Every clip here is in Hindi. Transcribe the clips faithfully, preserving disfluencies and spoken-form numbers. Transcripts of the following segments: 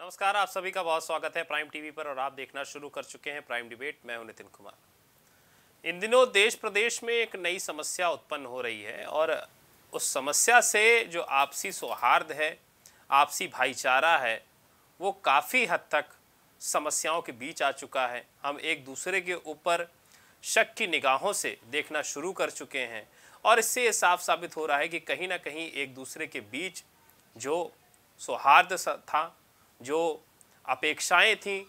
नमस्कार, आप सभी का बहुत स्वागत है प्राइम टीवी पर और आप देखना शुरू कर चुके हैं प्राइम डिबेट। मैं हूं नितिन कुमार। इन दिनों देश प्रदेश में एक नई समस्या उत्पन्न हो रही है और उस समस्या से जो आपसी सौहार्द है, आपसी भाईचारा है, वो काफ़ी हद तक समस्याओं के बीच आ चुका है। हम एक दूसरे के ऊपर शक की निगाहों से देखना शुरू कर चुके हैं और इससे ये साफ साबित हो रहा है कि कहीं ना कहीं एक दूसरे के बीच जो सौहार्द था, जो अपेक्षाएं थीं,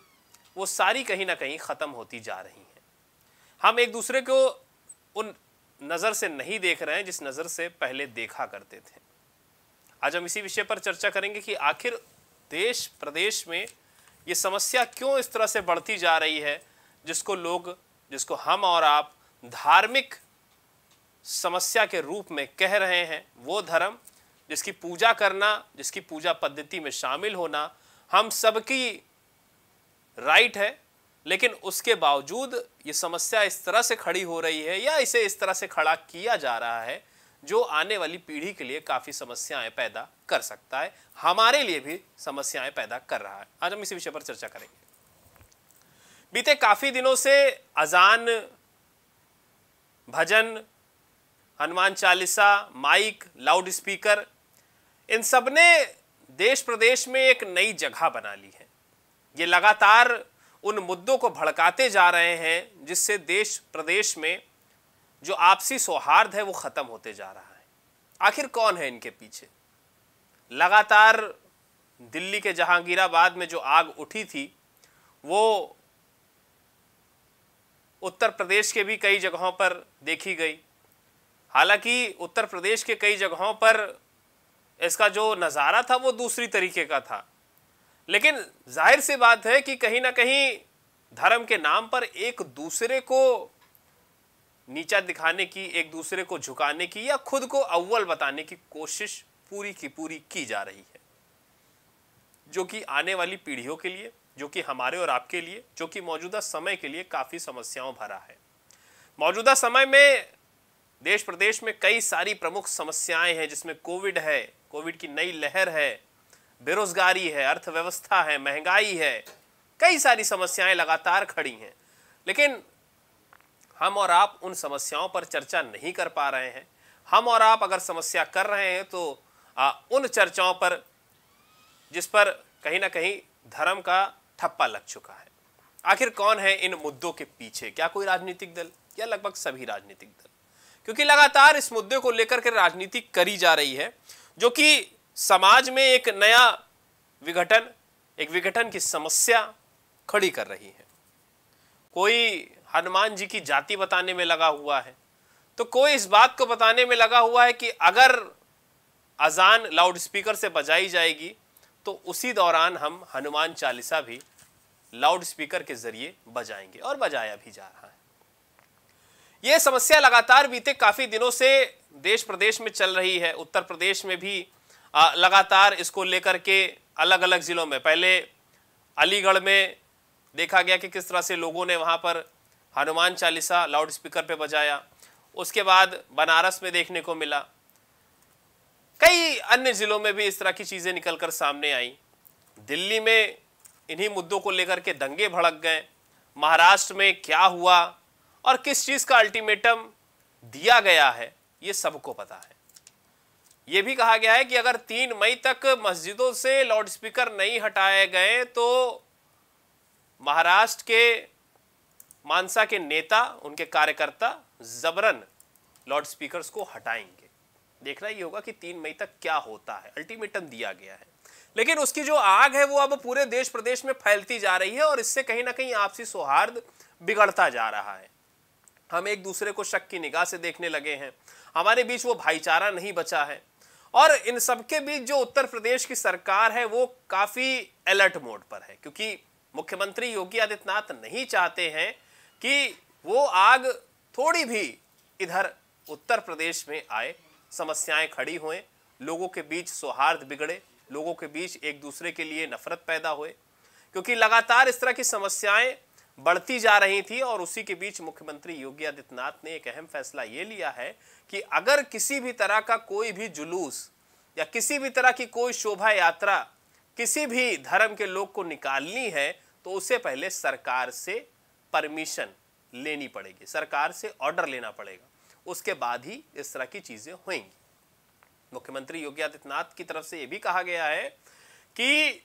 वो सारी कहीं ना कहीं ख़त्म होती जा रही हैं। हम एक दूसरे को उन नज़र से नहीं देख रहे हैं जिस नज़र से पहले देखा करते थे। आज हम इसी विषय पर चर्चा करेंगे कि आखिर देश प्रदेश में ये समस्या क्यों इस तरह से बढ़ती जा रही है, जिसको लोग, जिसको हम और आप धार्मिक समस्या के रूप में कह रहे हैं। वो धर्म जिसकी पूजा करना, जिसकी पूजा पद्धति में शामिल होना हम सबकी राइट है, लेकिन उसके बावजूद ये समस्या इस तरह से खड़ी हो रही है या इसे इस तरह से खड़ा किया जा रहा है जो आने वाली पीढ़ी के लिए काफ़ी समस्याएं पैदा कर सकता है, हमारे लिए भी समस्याएं पैदा कर रहा है। आज हम इसी विषय पर चर्चा करेंगे। बीते काफ़ी दिनों से अजान, भजन, Hanuman Chalisa, mic, loud speaker, इन सब ने देश प्रदेश में एक नई जगह बना ली है। ये लगातार उन मुद्दों को भड़काते जा रहे हैं जिससे देश प्रदेश में जो आपसी सौहार्द है वो ख़त्म होते जा रहा है। आखिर कौन है इनके पीछे? लगातार दिल्ली के जहांगीराबाद में जो आग उठी थी, वो उत्तर प्रदेश के भी कई जगहों पर देखी गई। हालांकि उत्तर प्रदेश के कई जगहों पर इसका जो नज़ारा था वो दूसरी तरीके का था, लेकिन जाहिर सी बात है कि कहीं ना कहीं धर्म के नाम पर एक दूसरे को नीचा दिखाने की, एक दूसरे को झुकाने की या खुद को अव्वल बताने की कोशिश पूरी की पूरी की जा रही है, जो कि आने वाली पीढ़ियों के लिए, जो कि हमारे और आपके लिए, जो कि मौजूदा समय के लिए काफ़ी समस्याओं भरा है। मौजूदा समय में देश प्रदेश में कई सारी प्रमुख समस्याएं हैं, जिसमें कोविड है, कोविड की नई लहर है, बेरोजगारी है, अर्थव्यवस्था है, महंगाई है, कई सारी समस्याएं लगातार खड़ी हैं, लेकिन हम और आप उन समस्याओं पर चर्चा नहीं कर पा रहे हैं। हम और आप अगर समस्या कर रहे हैं तो आ, उन चर्चाओं पर जिस पर कहीं ना कहीं धर्म का ठप्पा लग चुका है। आखिर कौन है इन मुद्दों के पीछे? क्या कोई राजनीतिक दल या लगभग सभी राजनीतिक दल, क्योंकि लगातार इस मुद्दे को लेकर के राजनीति करी जा रही है, जो कि समाज में एक नया विघटन, एक विघटन की समस्या खड़ी कर रही है। कोई हनुमान जी की जाति बताने में लगा हुआ है, तो कोई इस बात को बताने में लगा हुआ है कि अगर अजान लाउड स्पीकर से बजाई जाएगी तो उसी दौरान हम हनुमान चालीसा भी लाउड स्पीकर के जरिए बजाएंगे, और बजाया भी जा रहा है। यह समस्या लगातार बीते काफ़ी दिनों से देश प्रदेश में चल रही है। उत्तर प्रदेश में भी आ, लगातार इसको लेकर के अलग अलग ज़िलों में, पहले अलीगढ़ में देखा गया कि किस तरह से लोगों ने वहाँ पर हनुमान चालीसा लाउड स्पीकर पे बजाया, उसके बाद बनारस में देखने को मिला, कई अन्य ज़िलों में भी इस तरह की चीज़ें निकल कर सामने आई। दिल्ली में इन्हीं मुद्दों को लेकर के दंगे भड़क गए। महाराष्ट्र में क्या हुआ और किस चीज़ का अल्टीमेटम दिया गया है ये सबको पता है। ये भी कहा गया है कि अगर तीन मई तक मस्जिदों से लाउडस्पीकर नहीं हटाए गए तो महाराष्ट्र के मानसा के नेता, उनके कार्यकर्ता जबरन लाउडस्पीकर्स को हटाएंगे। देखना ये होगा कि तीन मई तक क्या होता है। अल्टीमेटम दिया गया है, लेकिन उसकी जो आग है वो अब पूरे देश प्रदेश में फैलती जा रही है और इससे कहीं ना कहीं आपसी सौहार्द बिगड़ता जा रहा है। हम एक दूसरे को शक की निगाह से देखने लगे हैं, हमारे बीच वो भाईचारा नहीं बचा है। और इन सबके बीच जो उत्तर प्रदेश की सरकार है वो काफ़ी अलर्ट मोड पर है, क्योंकि मुख्यमंत्री योगी आदित्यनाथ नहीं चाहते हैं कि वो आग थोड़ी भी इधर उत्तर प्रदेश में आए, समस्याएं खड़ी होएं, लोगों के बीच सौहार्द बिगड़े, लोगों के बीच एक दूसरे के लिए नफरत पैदा होए, क्योंकि लगातार इस तरह की समस्याएं बढ़ती जा रही थी। और उसी के बीच मुख्यमंत्री योगी आदित्यनाथ ने एक अहम फैसला ये लिया है कि अगर किसी भी तरह का कोई भी जुलूस या किसी भी तरह की कोई शोभा यात्रा किसी भी धर्म के लोग को निकालनी है तो उसे पहले सरकार से परमिशन लेनी पड़ेगी, सरकार से ऑर्डर लेना पड़ेगा, उसके बाद ही इस तरह की चीजें होंगी। मुख्यमंत्री योगी आदित्यनाथ की तरफ से यह भी कहा गया है कि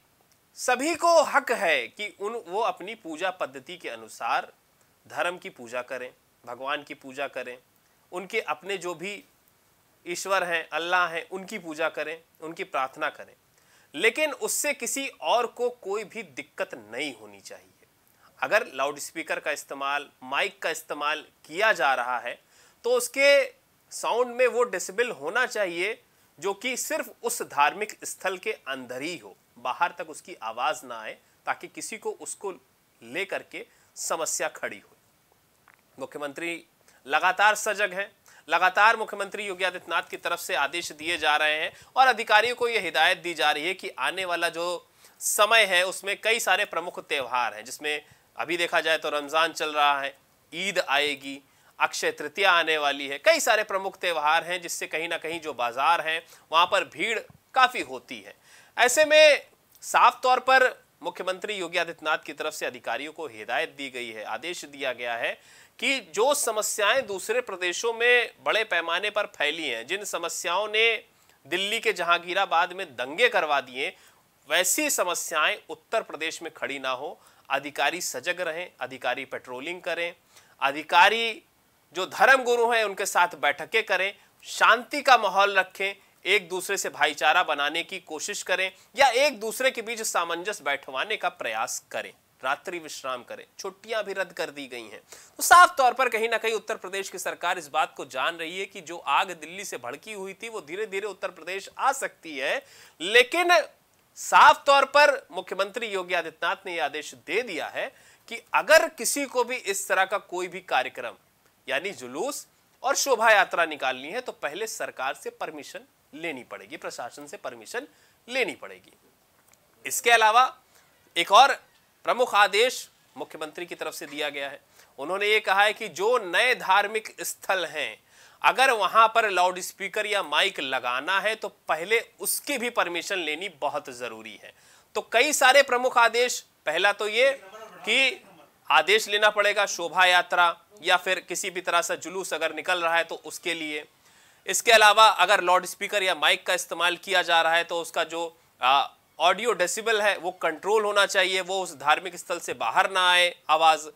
सभी को हक है कि उन वो अपनी पूजा पद्धति के अनुसार धर्म की पूजा करें, भगवान की पूजा करें, उनके अपने जो भी ईश्वर हैं, अल्लाह हैं, उनकी पूजा करें, उनकी प्रार्थना करें, लेकिन उससे किसी और को कोई भी दिक्कत नहीं होनी चाहिए। अगर लाउडस्पीकर का इस्तेमाल, माइक का इस्तेमाल किया जा रहा है तो उसके साउंड में वो डेसिबल होना चाहिए जो कि सिर्फ उस धार्मिक स्थल के अंदर ही हो, बाहर तक उसकी आवाज़ ना आए, ताकि किसी को उसको लेकर के समस्या खड़ी हो। मुख्यमंत्री लगातार सजग हैं, लगातार मुख्यमंत्री योगी आदित्यनाथ की तरफ से आदेश दिए जा रहे हैं और अधिकारियों को ये हिदायत दी जा रही है कि आने वाला जो समय है उसमें कई सारे प्रमुख त्यौहार हैं, जिसमें अभी देखा जाए तो रमज़ान चल रहा है, ईद आएगी, अक्षय तृतीया आने वाली है, कई सारे प्रमुख त्यौहार हैं जिससे कहीं ना कहीं जो बाजार हैं वहाँ पर भीड़ काफ़ी होती है। ऐसे में साफ तौर पर मुख्यमंत्री योगी आदित्यनाथ की तरफ से अधिकारियों को हिदायत दी गई है, आदेश दिया गया है कि जो समस्याएं दूसरे प्रदेशों में बड़े पैमाने पर फैली हैं, जिन समस्याओं ने दिल्ली के जहांगीराबाद में दंगे करवा दिए, वैसी समस्याएं उत्तर प्रदेश में खड़ी ना हो। अधिकारी सजग रहें, अधिकारी पेट्रोलिंग करें, अधिकारी जो धर्मगुरु हैं उनके साथ बैठकें करें, शांति का माहौल रखें, एक दूसरे से भाईचारा बनाने की कोशिश करें या एक दूसरे के बीच सामंजस्य बैठवाने का प्रयास करें, रात्रि विश्राम करें। छुट्टियां भी रद्द कर दी गई हैं। तो साफ तौर पर कहीं ना कहीं उत्तर प्रदेश की सरकार इस बात को जान रही है कि जो आग दिल्ली से भड़की हुई थी वो धीरे धीरे उत्तर प्रदेश आ सकती है, लेकिन साफ तौर पर मुख्यमंत्री योगी आदित्यनाथ ने यह आदेश दे दिया है कि अगर किसी को भी इस तरह का कोई भी कार्यक्रम यानी जुलूस और शोभा यात्रा निकालनी है तो पहले सरकार से परमिशन लेनी पड़ेगी, प्रशासन से परमिशन लेनी पड़ेगी। इसके अलावा एक और प्रमुख आदेश मुख्यमंत्री की तरफ से दिया गया है। उन्होंने ये कहा है कि जो नए धार्मिक स्थल हैं अगर वहां पर लाउड स्पीकर या माइक लगाना है तो पहले उसकी भी परमिशन लेनी बहुत जरूरी है। तो कई सारे प्रमुख आदेश, पहला तो ये कि आदेश लेना पड़ेगा शोभा यात्रा या फिर किसी भी तरह से जुलूस अगर निकल रहा है तो उसके लिए। इसके अलावा अगर लाउड स्पीकर या माइक का इस्तेमाल किया जा रहा है तो उसका जो ऑडियो डेसिबल है वो कंट्रोल होना चाहिए, वो उस धार्मिक स्थल से बाहर ना आए आवाज़।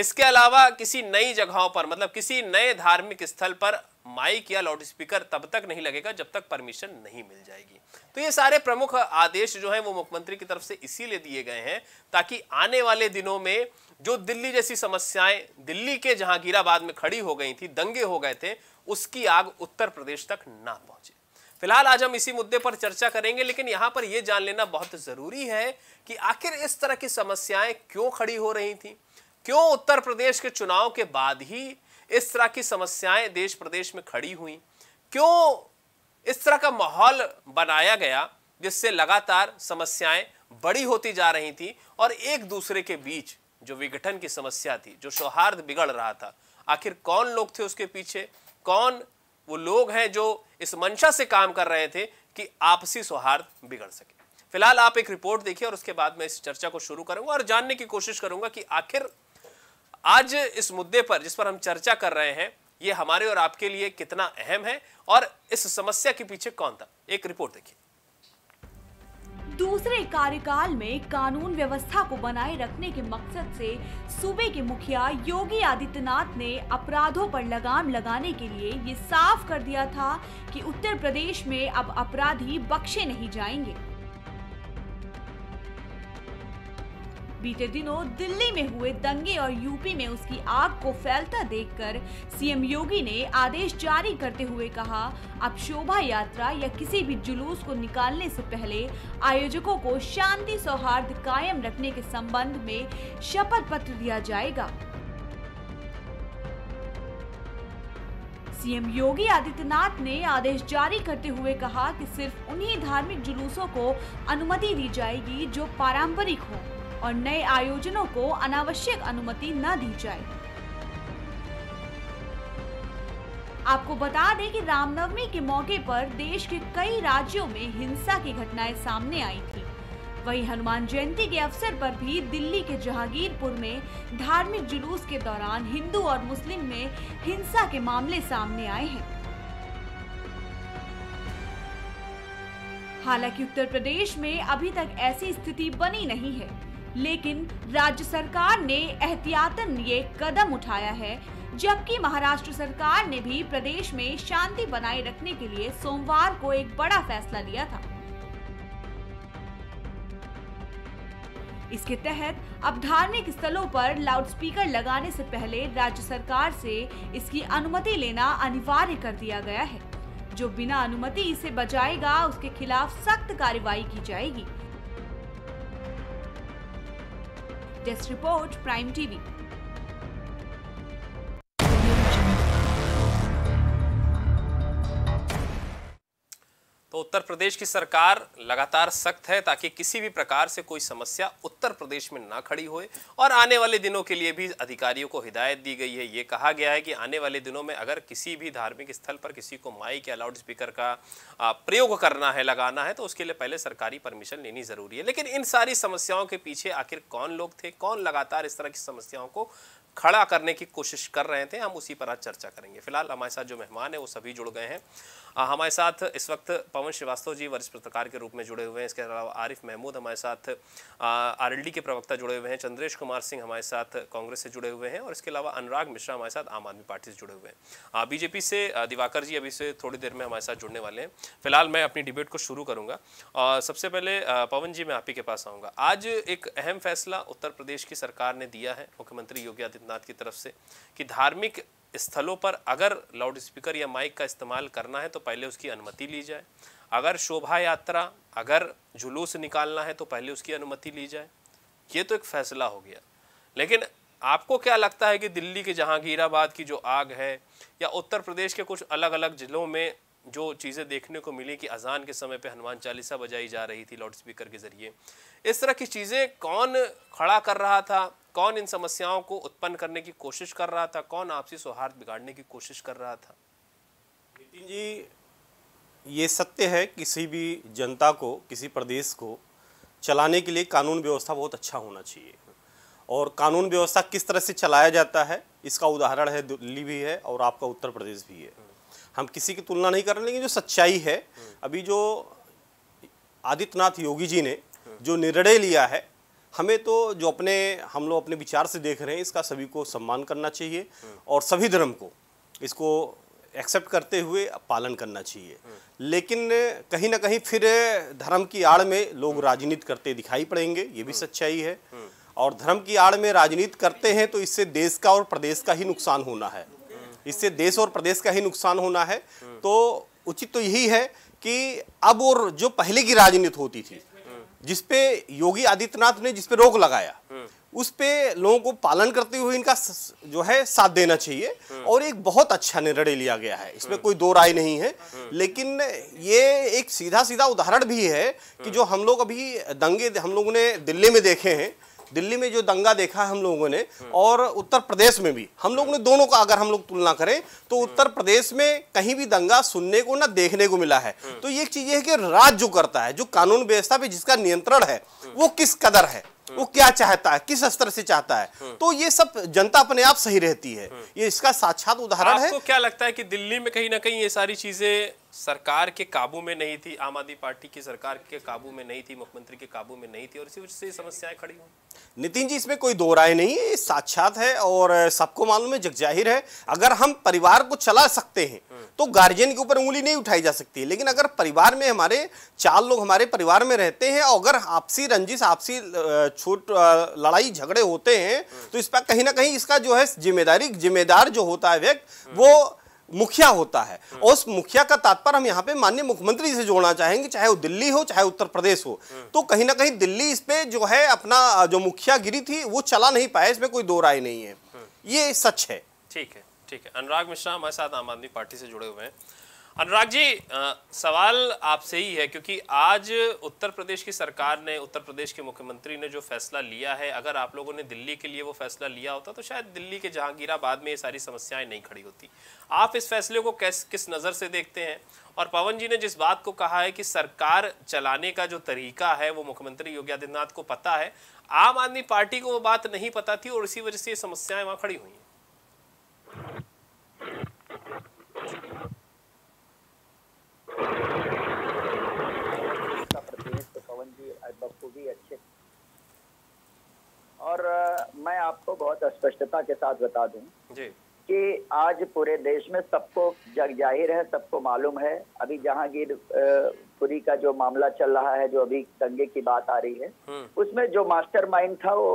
इसके अलावा किसी नई जगहों पर, मतलब किसी नए धार्मिक स्थल पर माइक या लाउड स्पीकर तब तक नहीं लगेगा जब तक परमिशन नहीं मिल जाएगी। तो ये सारे प्रमुख आदेश जो हैं वो मुख्यमंत्री की तरफ से इसीलिए दिए गए हैं ताकि आने वाले दिनों में जो दिल्ली जैसी समस्याएं दिल्ली के जहांगीराबाद में खड़ी हो गई थी, दंगे हो गए थे, उसकी आग उत्तर प्रदेश तक ना पहुंचे। फिलहाल आज हम इसी मुद्दे पर चर्चा करेंगे, लेकिन यहाँ पर यह जान लेना बहुत ज़रूरी है कि आखिर इस तरह की समस्याएं क्यों खड़ी हो रही थी, क्यों उत्तर प्रदेश के चुनाव के बाद ही इस तरह की समस्याएं देश प्रदेश में खड़ी हुई, क्यों इस तरह का माहौल बनाया गया जिससे लगातार समस्याएं बड़ी होती जा रही थी और एक दूसरे के बीच जो विघटन की समस्या थी, जो सौहार्द बिगड़ रहा था, आखिर कौन लोग थे उसके पीछे, कौन वो लोग हैं जो इस मंशा से काम कर रहे थे कि आपसी सौहार्द बिगड़ सके। फिलहाल आप एक रिपोर्ट देखिए और उसके बाद मैं इस चर्चा को शुरू करूंगा और जानने की कोशिश करूंगा कि आखिर आज इस मुद्दे पर जिस पर हम चर्चा कर रहे हैं ये हमारे और आपके लिए कितना अहम है और इस समस्या के पीछे कौन था। एक रिपोर्ट देखिए। दूसरे कार्यकाल में कानून व्यवस्था को बनाए रखने के मकसद से सूबे के मुखिया योगी आदित्यनाथ ने अपराधों पर लगाम लगाने के लिए ये साफ कर दिया था कि उत्तर प्रदेश में अब अपराधी बख्शे नहीं जाएंगे। बीते दिनों दिल्ली में हुए दंगे और यूपी में उसकी आग को फैलता देखकर सीएम योगी ने आदेश जारी करते हुए कहा, अब शोभा यात्रा या किसी भी जुलूस को निकालने से पहले आयोजकों को शांति सौहार्द कायम रखने के संबंध में शपथ पत्र दिया जाएगा। सीएम योगी आदित्यनाथ ने आदेश जारी करते हुए कहा कि सिर्फ उन्हीं धार्मिक जुलूसों को अनुमति दी जाएगी जो पारंपरिक हो और नए आयोजनों को अनावश्यक अनुमति न दी जाए। आपको बता दें कि रामनवमी के मौके पर देश के कई राज्यों में हिंसा की घटनाएं सामने आई थी। वहीं हनुमान जयंती के अवसर पर भी दिल्ली के जहांगीरपुर में धार्मिक जुलूस के दौरान हिंदू और मुस्लिम में हिंसा के मामले सामने आए हैं। हालांकि उत्तर प्रदेश में अभी तक ऐसी स्थिति बनी नहीं है, लेकिन राज्य सरकार ने एहतियातन ये कदम उठाया है, जबकि महाराष्ट्र सरकार ने भी प्रदेश में शांति बनाए रखने के लिए सोमवार को एक बड़ा फैसला लिया था। इसके तहत अब धार्मिक स्थलों पर लाउडस्पीकर लगाने से पहले राज्य सरकार से इसकी अनुमति लेना अनिवार्य कर दिया गया है। जो बिना अनुमति इसे बजाएगा उसके खिलाफ सख्त कार्रवाई की जाएगी। Desk report, prime TV. तो उत्तर प्रदेश की सरकार लगातार सख्त है ताकि किसी भी प्रकार से कोई समस्या उत्तर प्रदेश में ना खड़ी होए, और आने वाले दिनों के लिए भी अधिकारियों को हिदायत दी गई है। ये कहा गया है कि आने वाले दिनों में अगर किसी भी धार्मिक स्थल पर किसी को माइक या लाउड स्पीकर का प्रयोग करना है, लगाना है, तो उसके लिए पहले सरकारी परमिशन लेनी ज़रूरी है। लेकिन इन सारी समस्याओं के पीछे आखिर कौन लोग थे, कौन लगातार इस तरह की समस्याओं को खड़ा करने की कोशिश कर रहे थे, हम उसी पर आज चर्चा करेंगे। फिलहाल हमारे साथ जो मेहमान हैं वो सभी जुड़ गए हैं। आ, हमारे साथ इस वक्त पवन श्रीवास्तव जी वरिष्ठ पत्रकार के रूप में जुड़े हुए हैं। इसके अलावा आरिफ महमूद हमारे साथ आरएलडी के प्रवक्ता जुड़े हुए हैं, चंद्रेश कुमार सिंह हमारे साथ कांग्रेस से जुड़े हुए हैं, और इसके अलावा अनुराग मिश्रा हमारे साथ आम आदमी पार्टी से जुड़े हुए हैं। बीजेपी से दिवाकर जी अभी से थोड़ी देर में हमारे साथ जुड़ने वाले हैं। फिलहाल मैं अपनी डिबेट को शुरू करूँगा और सबसे पहले पवन जी मैं आप ही के पास आऊँगा। आज एक अहम फैसला उत्तर प्रदेश की सरकार ने दिया है मुख्यमंत्री योगी आदित्यनाथ की तरफ से कि धार्मिक स्थलों पर अगर लाउडस्पीकर या माइक का इस्तेमाल करना है तो पहले उसकी अनुमति ली जाए, अगर शोभा यात्रा, अगर जुलूस निकालना है तो पहले उसकी अनुमति ली जाए। ये तो एक फैसला हो गया, लेकिन आपको क्या लगता है कि दिल्ली के जहांगीराबाद की जो आग है या उत्तर प्रदेश के कुछ अलग अलग जिलों में जो चीज़ें देखने को मिली कि अजान के समय पे हनुमान चालीसा बजाई जा रही थी लाउडस्पीकर के ज़रिए, इस तरह की चीज़ें कौन खड़ा कर रहा था, कौन इन समस्याओं को उत्पन्न करने की कोशिश कर रहा था, कौन आपसी सौहार्द बिगाड़ने की कोशिश कर रहा था? नितिन जी, ये सत्य है किसी भी जनता को, किसी प्रदेश को चलाने के लिए कानून व्यवस्था बहुत अच्छा होना चाहिए, और कानून व्यवस्था किस तरह से चलाया जाता है इसका उदाहरण है दिल्ली भी है और आपका उत्तर प्रदेश भी है। हम किसी की तुलना नहीं कर रहे, लेकिन जो सच्चाई है, अभी जो आदित्यनाथ योगी जी ने जो निर्णय लिया है, हमें तो जो अपने हम लोग अपने विचार से देख रहे हैं, इसका सभी को सम्मान करना चाहिए और सभी धर्म को इसको एक्सेप्ट करते हुए पालन करना चाहिए। लेकिन कहीं ना कहीं फिर धर्म की आड़ में लोग राजनीति करते दिखाई पड़ेंगे, ये भी सच्चाई है, और धर्म की आड़ में राजनीति करते हैं तो इससे देश का और प्रदेश का ही नुकसान होना है, इससे देश और प्रदेश का ही नुकसान होना है। तो उचित तो यही है कि अब और जो पहले की राजनीति होती थी जिसपे योगी आदित्यनाथ ने जिसपे रोक लगाया, उस पे लोगों को पालन करते हुए इनका जो है साथ देना चाहिए, और एक बहुत अच्छा निर्णय लिया गया है, इसमें कोई दो राय नहीं है। लेकिन ये एक सीधा सीधा उदाहरण भी है कि जो हम लोग अभी दंगे हम लोगों ने दिल्ली में देखे हैं, दिल्ली में जो दंगा देखा है हम लोगों ने, और उत्तर प्रदेश में भी हम लोगों ने, दोनों का अगर हम लोग तुलना करें तो उत्तर प्रदेश में कहीं भी दंगा सुनने को ना देखने को मिला है। तो ये चीज़ है कि राज्य जो करता है, जो कानून व्यवस्था पे जिसका नियंत्रण है, वो किस कदर है, वो क्या चाहता है, किस स्तर से चाहता है, तो ये सब जनता अपने आप सही रहती है, ये इसका साक्षात उदाहरण है। आपको क्या लगता है कि दिल्ली में कहीं ना कहीं ये सारी चीजें सरकार के काबू में नहीं थी, आम आदमी पार्टी की सरकार के काबू में नहीं थी, मुख्यमंत्री के काबू में नहीं थी, और इसी वजह से समस्याएं खड़ी हुई? नितिन जी, इसमें कोई दो राय नहीं है, ये साक्षात है और सबको मालूम है, जगजाहिर है। अगर हम परिवार को चला सकते हैं तो गार्जियन के ऊपर उंगली नहीं उठाई जा सकती, लेकिन अगर परिवार में हमारे चार लोग हमारे परिवार में रहते हैं और अगर आपसी रंजिश, आपसी छोट लड़ाई झगड़े होते हैं, तो इसका कहीं ना कहीं इसका जो है जिम्मेदारी जिम्मेदार जो होता है व्यक्ति, वो मुखिया होता है। और उस मुखिया का तात्पर्य हम यहाँ पे माननीय मुख्यमंत्री से जोड़ना चाहेंगे, चाहे वो दिल्ली हो चाहे उत्तर प्रदेश हो। तो कहीं ना कहीं दिल्ली इस पे जो है अपना जो मुखिया गिरी थी वो चला नहीं पाया, इसमें कोई दो राय नहीं है, ये सच है। ठीक है, ठीक है। अनुराग मिश्रा हमारे साथ आम आदमी पार्टी से जुड़े हुए हैं। अनुराग जी, आ, सवाल आपसे ही है क्योंकि आज उत्तर प्रदेश की सरकार ने, उत्तर प्रदेश के मुख्यमंत्री ने जो फैसला लिया है, अगर आप लोगों ने दिल्ली के लिए वो फैसला लिया होता तो शायद दिल्ली के जहांगीराबाद में ये सारी समस्याएं नहीं खड़ी होती। आप इस फैसले को कैस किस नज़र से देखते हैं? और पवन जी ने जिस बात को कहा है कि सरकार चलाने का जो तरीका है वो मुख्यमंत्री योगी आदित्यनाथ को पता है, आम आदमी पार्टी को वो बात नहीं पता थी और इसी वजह से ये समस्याएं वहाँ खड़ी हुई हैं। भी अच्छे, और मैं आपको बहुत स्पष्टता के साथ बता दूं कि आज पूरे देश में सबको जग जाहिर है, सबको मालूम है। अभी जहांगीरपुरी का जो मामला चल रहा है, जो अभी दंगे की बात आ रही है, उसमें जो मास्टरमाइंड था वो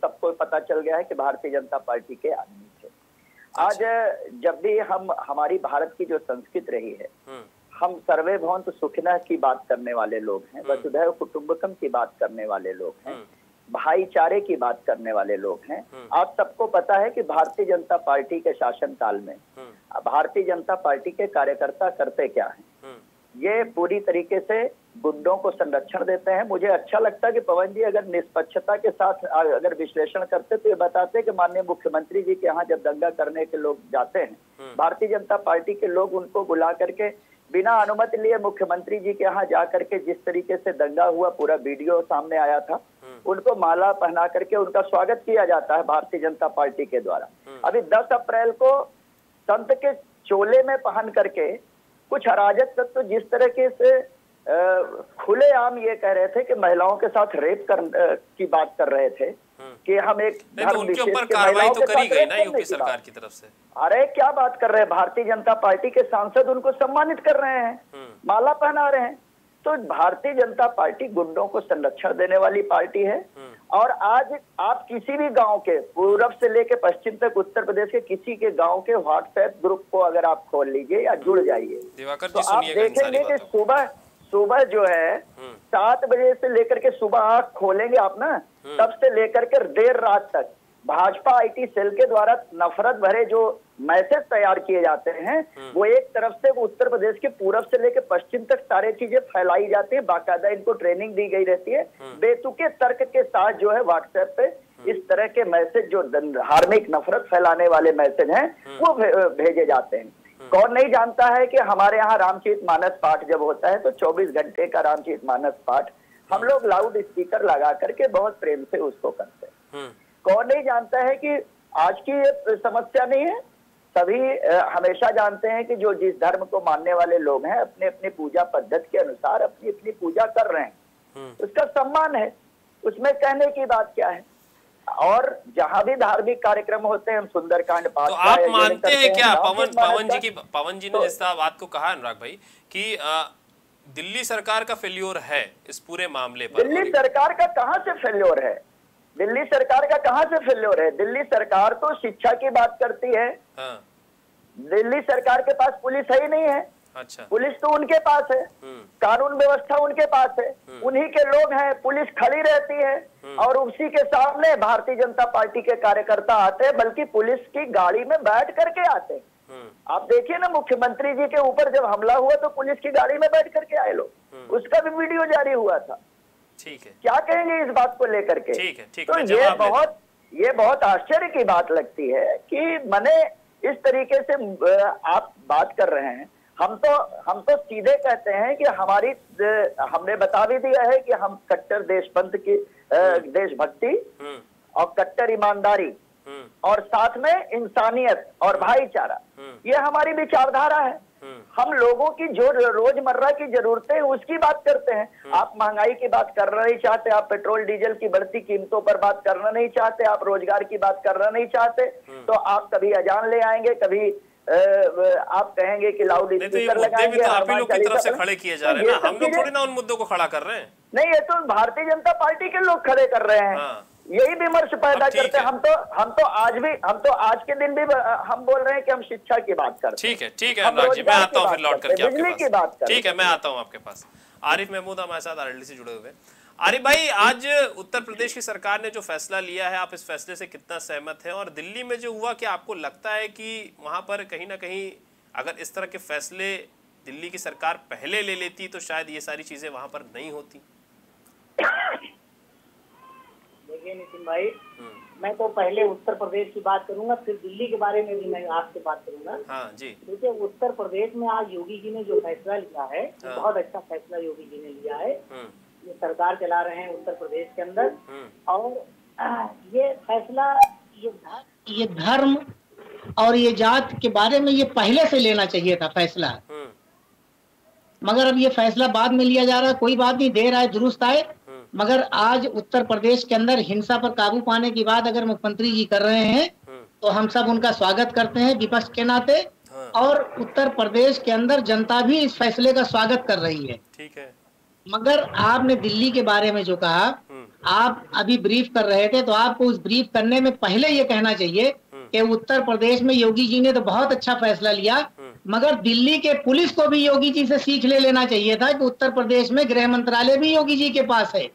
सबको पता चल गया है कि भारतीय जनता पार्टी के आदमी थे। आज जब भी हम, हमारी भारत की जो संस्कृति रही है, हम सर्वभौम सुखिनः की बात करने वाले लोग हैं, वसुधैव कुटुंबकम की बात करने वाले लोग हैं, भाईचारे की बात करने वाले लोग हैं। आप सबको पता है कि भारतीय जनता पार्टी के शासनकाल में भारतीय जनता पार्टी के कार्यकर्ता करते क्या हैं, ये पूरी तरीके से गुंडों को संरक्षण देते हैं। मुझे अच्छा लगता है कि पवन जी अगर निष्पक्षता के साथ अगर विश्लेषण करते तो ये बताते कि माननीय मुख्यमंत्री जी के यहाँ जब दंगा करने के लोग जाते हैं, भारतीय जनता पार्टी के लोग उनको बुला करके बिना अनुमति लिए मुख्यमंत्री जी के यहाँ जा करके जिस तरीके से दंगा हुआ, पूरा वीडियो सामने आया था, उनको माला पहना करके उनका स्वागत किया जाता है भारतीय जनता पार्टी के द्वारा। अभी दस अप्रैल को संत के चोले में पहन करके कुछ अराजक तत्व जिस तरीके से खुलेआम ये कह रहे थे कि महिलाओं के साथ रेप कर, आ, की बात कर रहे थे कि हम एक धर्म विशेष के महिलाओं के साथ रेप करने की बात की तरफ से। अरे क्या बात कर रहे हैं, भारतीय जनता पार्टी के सांसद उनको सम्मानित कर रहे हैं, माला पहना रहे हैं। तो भारतीय जनता पार्टी गुंडों को संरक्षण देने वाली पार्टी है। और आज आप किसी भी गांव के, पूरब से लेके पश्चिम तक उत्तर प्रदेश के किसी के गांव के व्हाट्सएप ग्रुप को अगर आप खोल लीजिए या जुड़ जाइए तो आप देखेंगे कि सुबह सुबह जो है सात बजे से लेकर के सुबह आँख खोलेंगे आप ना, तब से लेकर के देर रात तक भाजपा आईटी सेल के द्वारा नफरत भरे जो मैसेज तैयार किए जाते हैं, वो एक तरफ से उत्तर प्रदेश के पूरब से लेकर पश्चिम तक सारे चीजें फैलाई जाती है। बाकायदा इनको ट्रेनिंग दी गई रहती है, बेतुके तर्क के साथ जो है व्हाट्सएप पे इस तरह के मैसेज, जो धार्मिक नफरत फैलाने वाले मैसेज हैं, वो भेजे जाते हैं। कौन नहीं जानता है कि हमारे यहाँ रामचरित मानस पाठ जब होता है तो चौबीस घंटे का रामचरित मानस पाठ हम लोग लाउड स्पीकर लगा करके बहुत प्रेम से उसको करते हैं। कौन नहीं जानता है कि आज की ये समस्या नहीं है, सभी हमेशा जानते हैं कि जो जिस धर्म को मानने वाले लोग हैं अपने अपने पूजा पद्धति के अनुसार अपनी अपनी पूजा कर रहे हैं, उसका सम्मान है, उसमें कहने की बात क्या है। और जहाँ भी धार्मिक कार्यक्रम होते हैं हम सुंदरकांड पाठ तो आप मानते हैं क्या? पवन पवन जी की पवन जी ने जैसा बात को कहा अनुराग भाई कि दिल्ली सरकार का फेल्योर है इस पूरे मामले पर। दिल्ली सरकार का कहाँ से फेल्योर है, दिल्ली सरकार का कहाँ से फेल्योर है? दिल्ली सरकार तो शिक्षा की बात करती है, हाँ। दिल्ली सरकार के पास पुलिस है ही नहीं है। अच्छा। पुलिस तो उनके पास है, कानून व्यवस्था उनके पास है, उन्हीं के लोग हैं, पुलिस खड़ी रहती है और उसी के सामने भारतीय जनता पार्टी के कार्यकर्ता आते हैं, बल्कि पुलिस की गाड़ी में बैठ करके आते हैं। आप देखिए ना, मुख्यमंत्री जी के ऊपर जब हमला हुआ तो पुलिस की गाड़ी में बैठ करके आए लोग, उसका भी वीडियो जारी हुआ था। ठीक है, क्या कहेंगे इस बात को लेकर के? ठीक है, ठीक है। तो ये बहुत ये बहुत आश्चर्य की बात लगती है कि मैंने इस तरीके से आप बात कर रहे हैं। हम तो हम तो सीधे कहते हैं कि हमारी हमने बता भी दिया है कि हम कट्टर देशपंथ की, देशभक्ति और कट्टर ईमानदारी और साथ में इंसानियत और भाईचारा, ये हमारी विचारधारा है। हम लोगों की जो रोजमर्रा की जरूरतें उसकी बात करते हैं। आप महंगाई की बात करना नहीं चाहते, आप पेट्रोल डीजल की बढ़ती कीमतों पर बात करना नहीं चाहते, आप रोजगार की बात करना नहीं चाहते, तो आप कभी अजान ले आएंगे, कभी आप कहेंगे कि लाउड स्पीकर लगाएंगे। तो आप ही लोग की तरफ से खड़े किए जा रहे हैं ना, हम लोग थोड़ी ना उन मुद्दों को खड़ा कर रहे हैं। नहीं, ये तो भारतीय जनता पार्टी के लोग खड़े कर रहे हैं, यही विमर्श पैदा करते हैं। हम तो हम तो आज भी हम तो आज के दिन भी हम बोल रहे हैं कि हम शिक्षा की बात कर रहे हैं। ठीक है, ठीक है अनुराग जी, मैं आता हूँ फिर लौट करके बिजली की बात कर। ठीक है, मैं आता हूँ आपके पास। आरिफ महमूद हमारे साथ आरएलडी से जुड़े हुए। आरिफ भाई, आज उत्तर प्रदेश की सरकार ने जो फैसला लिया है, आप इस फैसले से कितना सहमत हैं? और दिल्ली में जो हुआ, क्या आपको लगता है कि वहां पर कहीं ना कहीं अगर इस तरह के फैसले दिल्ली की सरकार पहले ले लेती तो शायद ये सारी चीजें वहां पर नहीं होती। देखिए नितिन भाई, मैं तो पहले उत्तर प्रदेश की बात करूंगा, फिर दिल्ली के बारे में भी मैं आपसे बात करूंगा। हाँ जी। देखिए उत्तर प्रदेश में आज योगी जी ने जो फैसला लिया है, हाँ। बहुत अच्छा फैसला योगी जी ने लिया है। ये सरकार चला रहे हैं उत्तर प्रदेश के अंदर, और ये फैसला ये ये धर्म और ये जात के बारे में ये पहले से लेना चाहिए था फैसला, मगर अब ये फैसला बाद में लिया जा रहा है। कोई बात नहीं, देर आए दुरुस्त आए, मगर आज उत्तर प्रदेश के अंदर हिंसा पर काबू पाने की बात अगर मुख्यमंत्री जी कर रहे हैं तो हम सब उनका स्वागत करते हैं विपक्ष के नाते, और उत्तर प्रदेश के अंदर जनता भी इस फैसले का स्वागत कर रही है। ठीक है, मगर आपने दिल्ली के बारे में जो कहा, आप अभी ब्रीफ कर रहे थे, तो आपको उस ब्रीफ करने में पहले ये कहना चाहिए कि उत्तर प्रदेश में योगी जी ने तो बहुत अच्छा फैसला लिया, मगर दिल्ली के पुलिस को भी योगी जी से सीख ले लेना चाहिए था कि उत्तर प्रदेश में गृह मंत्रालय भी योगी जी के पास है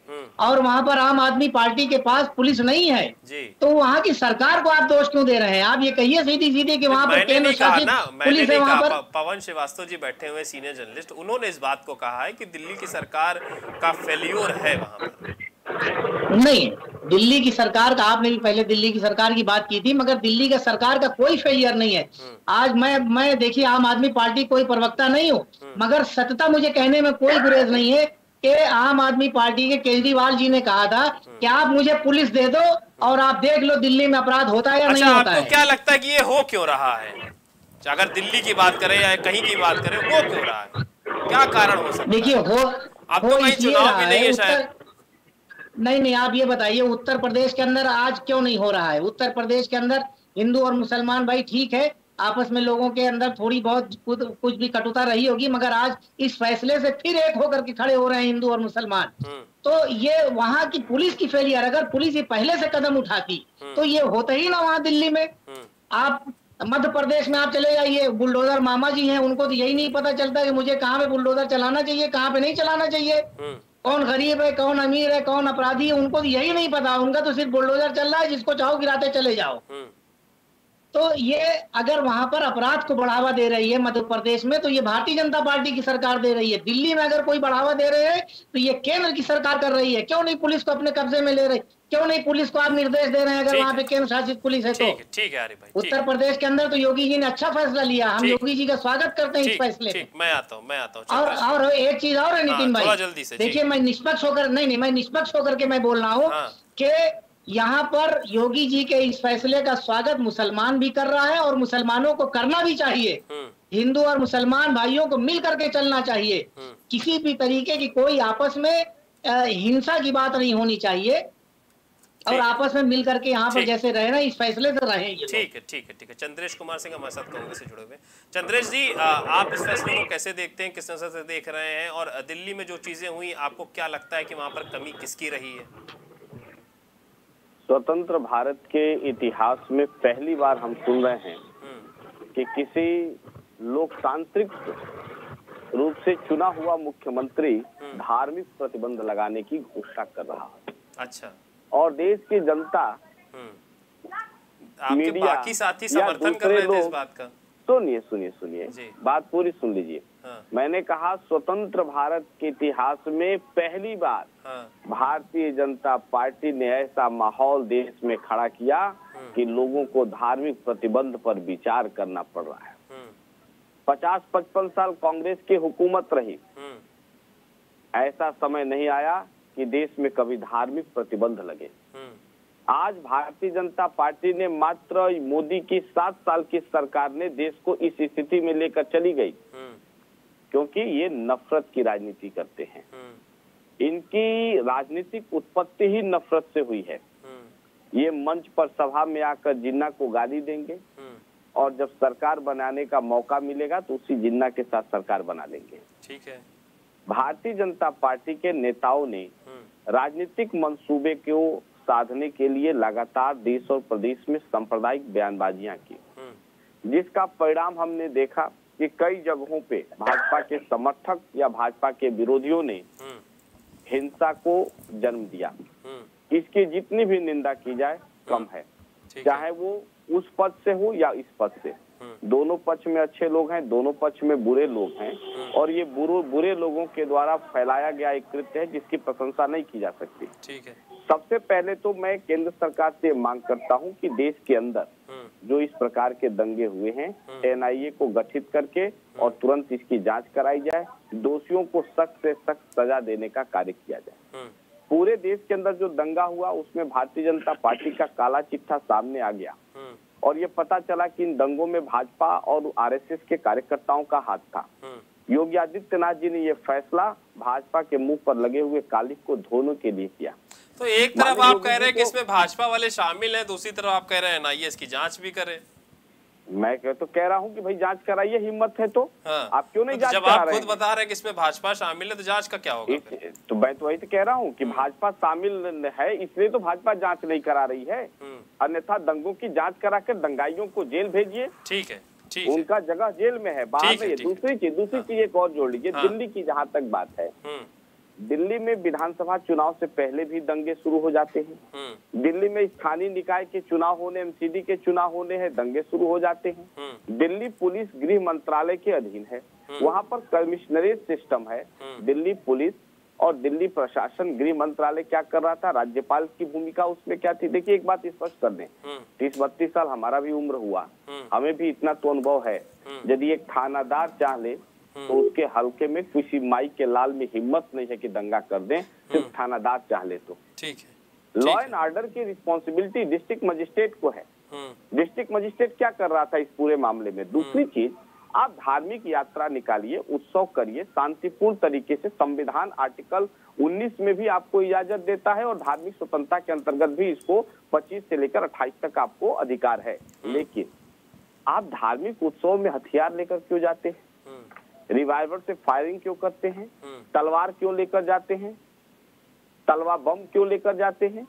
और वहाँ पर आम आदमी पार्टी के पास पुलिस नहीं है जी। तो वहाँ की सरकार को आप दोष क्यों दे रहे हैं? आप ये कहिए सीधी सीधी कि वहाँ पर केंद्र शासित पुलिस है। वहाँ पर पवन श्रीवास्तव जी बैठे हुए सीनियर जर्नलिस्ट, उन्होंने इस बात को कहा है कि दिल्ली की सरकार का फेल्योर है वहाँ पर। नहीं, दिल्ली की सरकार का, आपने भी पहले दिल्ली की सरकार की बात की थी, मगर दिल्ली का सरकार का कोई फेलियर नहीं है। आज मैं मैं देखिए आम आदमी पार्टी कोई प्रवक्ता नहीं हूँ, मगर सत्यता मुझे कहने में कोई गुरेज नहीं है कि आम आदमी पार्टी के केजरीवाल जी ने कहा था कि आप मुझे पुलिस दे दो और आप देख लो दिल्ली में अपराध होता है या अच्छा, नहीं होता है। क्या लगता है कि ये हो क्यों रहा है? अगर दिल्ली की बात करें या कहीं की बात करें, वो क्यों रहा है? क्या कारण हो सकता है? देखिए हो अब तो कहीं चुनाव भी नहीं है शायद। नहीं नहीं, आप ये बताइए उत्तर प्रदेश के अंदर आज क्यों नहीं हो रहा है? उत्तर प्रदेश के अंदर हिंदू और मुसलमान भाई ठीक है, आपस में लोगों के अंदर थोड़ी बहुत कुछ भी कटुता रही होगी, मगर आज इस फैसले से फिर एक होकर के खड़े हो रहे हैं हिंदू और मुसलमान। तो ये वहाँ की पुलिस की फेलियर, अगर पुलिस ये पहले से कदम उठाती तो ये होता ही ना वहाँ दिल्ली में। आप मध्य प्रदेश में आप चले जाइए, बुलडोजर मामा जी हैं, उनको तो यही नहीं पता चलता कि मुझे कहाँ पे बुलडोजर चलाना चाहिए, कहाँ पे नहीं चलाना चाहिए, कौन गरीब है, कौन अमीर है, कौन अपराधी है, उनको तो यही नहीं पता। उनका तो सिर्फ बुलडोजर चल रहा है, जिसको चाहो गिराते चले जाओ। तो ये अगर वहां पर अपराध को बढ़ावा दे रही है मध्य प्रदेश में, तो ये भारतीय जनता पार्टी की सरकार दे रही है। दिल्ली में अगर कोई बढ़ावा दे रहे हैं तो ये केंद्र की सरकार कर रही है। क्यों नहीं पुलिस को अपने कब्जे में ले रही? क्यों नहीं पुलिस को आप निर्देश दे रहे हैं अगर वहाँ पे केंद्र शासित पुलिस है? तो ठीक है आरिफ भाई, उत्तर प्रदेश के अंदर तो योगी जी ने अच्छा फैसला लिया, हम योगी जी का स्वागत करते हैं इस फैसले में। मैं आता हूँ, मैं आता हूँ। और और एक चीज और है नितिन भाई, जल्दी से देखिए, मैं निष्पक्ष होकर नहीं नहीं मैं निष्पक्ष होकर के मैं बोल रहा हूँ कि यहाँ पर योगी जी के इस फैसले का स्वागत मुसलमान भी कर रहा है और मुसलमानों को करना भी चाहिए। हिंदू और मुसलमान भाइयों को मिल करके चलना चाहिए, किसी भी तरीके की कोई आपस में हिंसा की बात नहीं होनी चाहिए, और आपस में मिल करके यहाँ पर जैसे रहे ना, इस फैसले से रहे। ठीक है ठीक है ठीक है। चंद्रेश कुमार सिंह हमारे साथ कांग्रेस से जुड़े हुए। चंद्रेश जी, आप इस फैसले को कैसे देखते हैं, किस नजर से देख रहे हैं, और दिल्ली में जो चीजें हुई आपको क्या लगता है कि वहाँ पर कमी किसकी रही है? स्वतंत्र भारत के इतिहास में पहली बार हम सुन रहे हैं कि किसी लोकतांत्रिक रूप से चुना हुआ मुख्यमंत्री धार्मिक प्रतिबंध लगाने की घोषणा कर रहा है। अच्छा। और देश की जनता, मीडिया, बाकी साथी समर्थन कर रहे थे इस बात का। सुनिए सुनिए सुनिए, बात पूरी सुन लीजिए। हाँ। मैंने कहा स्वतंत्र भारत के इतिहास में पहली बार, हाँ, भारतीय जनता पार्टी ने ऐसा माहौल देश में खड़ा किया कि लोगों को धार्मिक प्रतिबंध पर विचार करना पड़ रहा है। पचास पचपन साल कांग्रेस की हुकूमत रही, ऐसा समय नहीं आया कि देश में कभी धार्मिक प्रतिबंध लगे। आज भारतीय जनता पार्टी ने, मात्र मोदी की सात साल की सरकार ने देश को इस स्थिति में लेकर चली गई, क्योंकि ये नफरत की राजनीति करते हैं। इनकी राजनीतिक उत्पत्ति ही नफरत से हुई है। ये मंच पर सभा में आकर जिन्ना को गाली देंगे, और जब सरकार बनाने का मौका मिलेगा तो उसी जिन्ना के साथ सरकार बना लेंगे। ठीक है। भारतीय जनता पार्टी के नेताओं ने राजनीतिक मंसूबे को साधने के लिए लगातार देश और प्रदेश में सांप्रदायिक बयानबाजियां की, जिसका परिणाम हमने देखा कि कई जगहों पे भाजपा के समर्थक या भाजपा के विरोधियों ने हिंसा को जन्म दिया। इसकी जितनी भी निंदा की जाए कम है, चाहे वो उस पद से हो या इस पद से। दोनों पक्ष में अच्छे लोग हैं, दोनों पक्ष में बुरे लोग हैं, और ये बुरे बुरे लोगों के द्वारा फैलाया गया एक कृत्य है जिसकी प्रशंसा नहीं की जा सकती। ठीक है, सबसे पहले तो मैं केंद्र सरकार से मांग करता हूं कि देश के अंदर जो इस प्रकार के दंगे हुए हैं, एन आई ए को गठित करके और तुरंत इसकी जांच कराई जाए, दोषियों को सख्त से सख्त सजा देने का कार्य किया जाए। पूरे देश के अंदर जो दंगा हुआ उसमें भारतीय जनता पार्टी का काला चिट्ठा सामने आ गया और ये पता चला कि इन दंगों में भाजपा और आर एस एस के कार्यकर्ताओं का हाथ था। योगी आदित्यनाथ जी ने ये फैसला भाजपा के मुंह पर लगे हुए कालिख को धोने के लिए किया। तो एक तरफ आप कह रहे हैं कि इसमें भाजपा वाले शामिल हैं, दूसरी तरफ आप कह रहे हैं एन आई ए इसकी जांच भी करे। मैं कह तो कह रहा हूं कि भाई जांच कराइए, हिम्मत है तो। हाँ। आप क्यों नहीं तो जांच करा रहे? जब आप खुद बता रहे हैं कि इसमें भाजपा शामिल है तो जांच का क्या होगा? तो मैं तो वही तो कह रहा हूं कि भाजपा शामिल है, इसलिए तो भाजपा जांच नहीं करा रही है, अन्यथा दंगों की जांच कराकर दंगाइयों को जेल भेजिए। ठीक है, ठीक उनका है। जगह जेल में है, बाहर में। दूसरी चीज दूसरी चीज एक और जोड़ लीजिए, दिल्ली की जहाँ तक बात है, दिल्ली में विधानसभा चुनाव से पहले भी दंगे शुरू हो जाते हैं, दिल्ली में स्थानीय निकाय के चुनाव होने, एम सी डी के चुनाव होने हैं, दंगे शुरू हो जाते हैं। दिल्ली पुलिस गृह मंत्रालय के अधीन है, वहाँ पर कमिश्नरेट सिस्टम है। दिल्ली पुलिस और दिल्ली प्रशासन, गृह मंत्रालय क्या कर रहा था, राज्यपाल की भूमिका उसमें क्या थी? देखिए एक बात स्पष्ट कर दें, तीस बत्तीस साल हमारा भी उम्र हुआ, हमें भी इतना तो अनुभव है, यदि एक थानादार चाह ले तो उसके हल्के में किसी माई के लाल में हिम्मत नहीं है कि दंगा कर दें, सिर्फ थानादार चाह ले तो। ठीक है, लॉ एंड ऑर्डर की रिस्पॉन्सिबिलिटी डिस्ट्रिक्ट मजिस्ट्रेट को है। डिस्ट्रिक्ट मजिस्ट्रेट क्या कर रहा था इस पूरे मामले में? दूसरी चीज, आप धार्मिक यात्रा निकालिए, उत्सव करिए शांतिपूर्ण तरीके से, संविधान आर्टिकल उन्नीस में भी आपको इजाजत देता है और धार्मिक स्वतंत्रता के अंतर्गत भी इसको पच्चीस से लेकर अट्ठाईस तक आपको अधिकार है। लेकिन आप धार्मिक उत्सव में हथियार लेकर क्यों जाते हैं? रिवाइवर से फायरिंग क्यों करते हैं? तलवार क्यों लेकर जाते हैं? तलवा बम क्यों लेकर जाते हैं?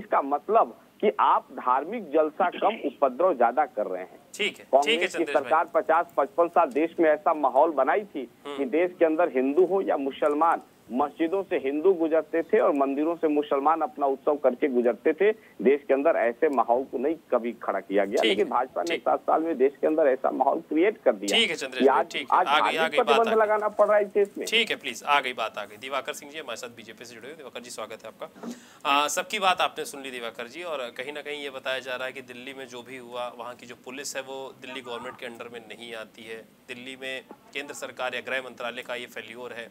इसका मतलब कि आप धार्मिक जलसा कम, उपद्रव ज्यादा कर रहे हैं। ठीक है, कांग्रेस की सरकार पचास पचपन साल देश में ऐसा माहौल बनाई थी कि देश के अंदर हिंदू हो या मुसलमान, मस्जिदों से हिंदू गुजरते थे और मंदिरों से मुसलमान अपना उत्सव करके गुजरते थे। देश के अंदर ऐसे माहौल को नहीं कभी खड़ा किया गया, लेकिन भाजपा ने सात साल में देश के अंदर ऐसा माहौल क्रिएट कर दिया। ठीक है चंद्रेश, आज आज प्रतिबंध लगाना पड़ रहा है देश में। ठीक है, प्लीज आ गई बात आ गई। दिवाकर सिंह जी हमारे साथ बीजेपी से जुड़े हुए। दिवाकर जी स्वागत है आपका। सबकी बात आपने सुन ली दिवाकर जी, और कहीं ना कहीं ये बताया जा रहा है की दिल्ली में जो भी हुआ, वहाँ की जो पुलिस है वो दिल्ली गवर्नमेंट के अंडर में नहीं आती है, दिल्ली में केंद्र सरकार या गृह मंत्रालय का ये फेल्योर है।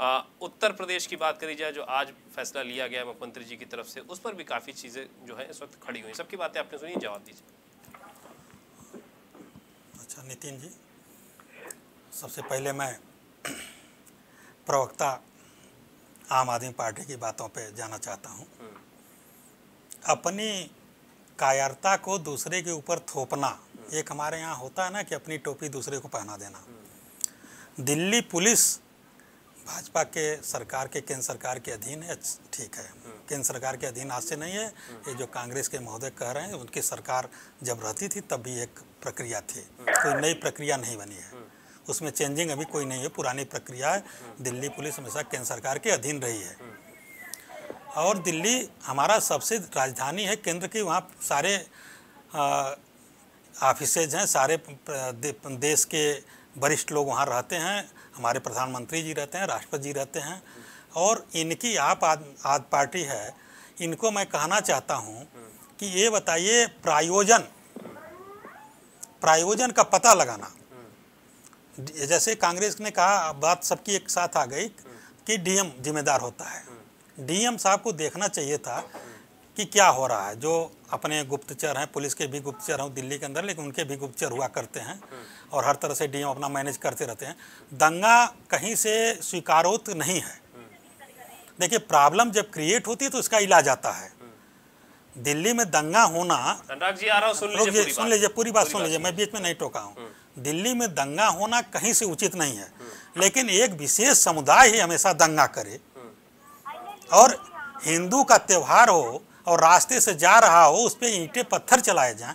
आ, उत्तर प्रदेश की बात करी जाए, जो आज फैसला लिया गया मुख्यमंत्री जी की तरफ से, उस पर भी काफी चीजें जो है इस वक्त खड़ी हुई। सबकी बातें आपने सुनी, जवाब दीजिए। अच्छा नितिन जी, सबसे पहले मैं प्रवक्ता आम आदमी पार्टी की बातों पे जाना चाहता हूँ। अपनी कायरता को दूसरे के ऊपर थोपना, एक हमारे यहाँ होता है ना कि अपनी टोपी दूसरे को पहना देना। दिल्ली पुलिस भाजपा के सरकार के केंद्र सरकार के अधीन है, ठीक है, केंद्र सरकार के अधीन आज से नहीं है। ये जो कांग्रेस के महोदय कह रहे हैं, उनकी सरकार जब रहती थी तब भी एक प्रक्रिया थी, कोई नई प्रक्रिया नहीं बनी है, उसमें चेंजिंग अभी कोई नहीं है, पुरानी प्रक्रिया है। दिल्ली पुलिस हमेशा केंद्र सरकार के अधीन रही है और दिल्ली हमारा सबसे राजधानी है केंद्र की, वहाँ सारे ऑफिसेज हैं, सारे देश के वरिष्ठ लोग वहाँ रहते हैं, हमारे प्रधानमंत्री जी रहते हैं, राष्ट्रपति जी रहते हैं, और इनकी आप आद, आद पार्टी है। इनको मैं कहना चाहता हूँ कि ये बताइए, प्रायोजन प्रायोजन का पता लगाना, जैसे कांग्रेस ने कहा, बात सबकी एक साथ आ गई कि डी एम जिम्मेदार होता है। डी एम साहब को देखना चाहिए था कि क्या हो रहा है। जो अपने गुप्तचर हैं, पुलिस के भी गुप्तचर हैं दिल्ली के अंदर, लेकिन उनके भी गुप्तचर हुआ करते हैं और हर तरह से डी एम अपना मैनेज करते रहते हैं। दंगा कहीं से स्वीकारोक्त नहीं है। देखिए, प्रॉब्लम जब क्रिएट होती है तो उसका इलाज आता है। दिल्ली में दंगा होना, अनुराग जी आ रहा हूँ, सुन लीजिए पूरी बात सुन लीजिए, मैं बीच में नहीं टोका हूँ। दिल्ली में दंगा होना कहीं से उचित नहीं है, लेकिन एक विशेष समुदाय ही हमेशा दंगा करे और हिंदू का त्यौहार हो और रास्ते से जा रहा हो, उस पर ईंटे पत्थर चलाए जाएं,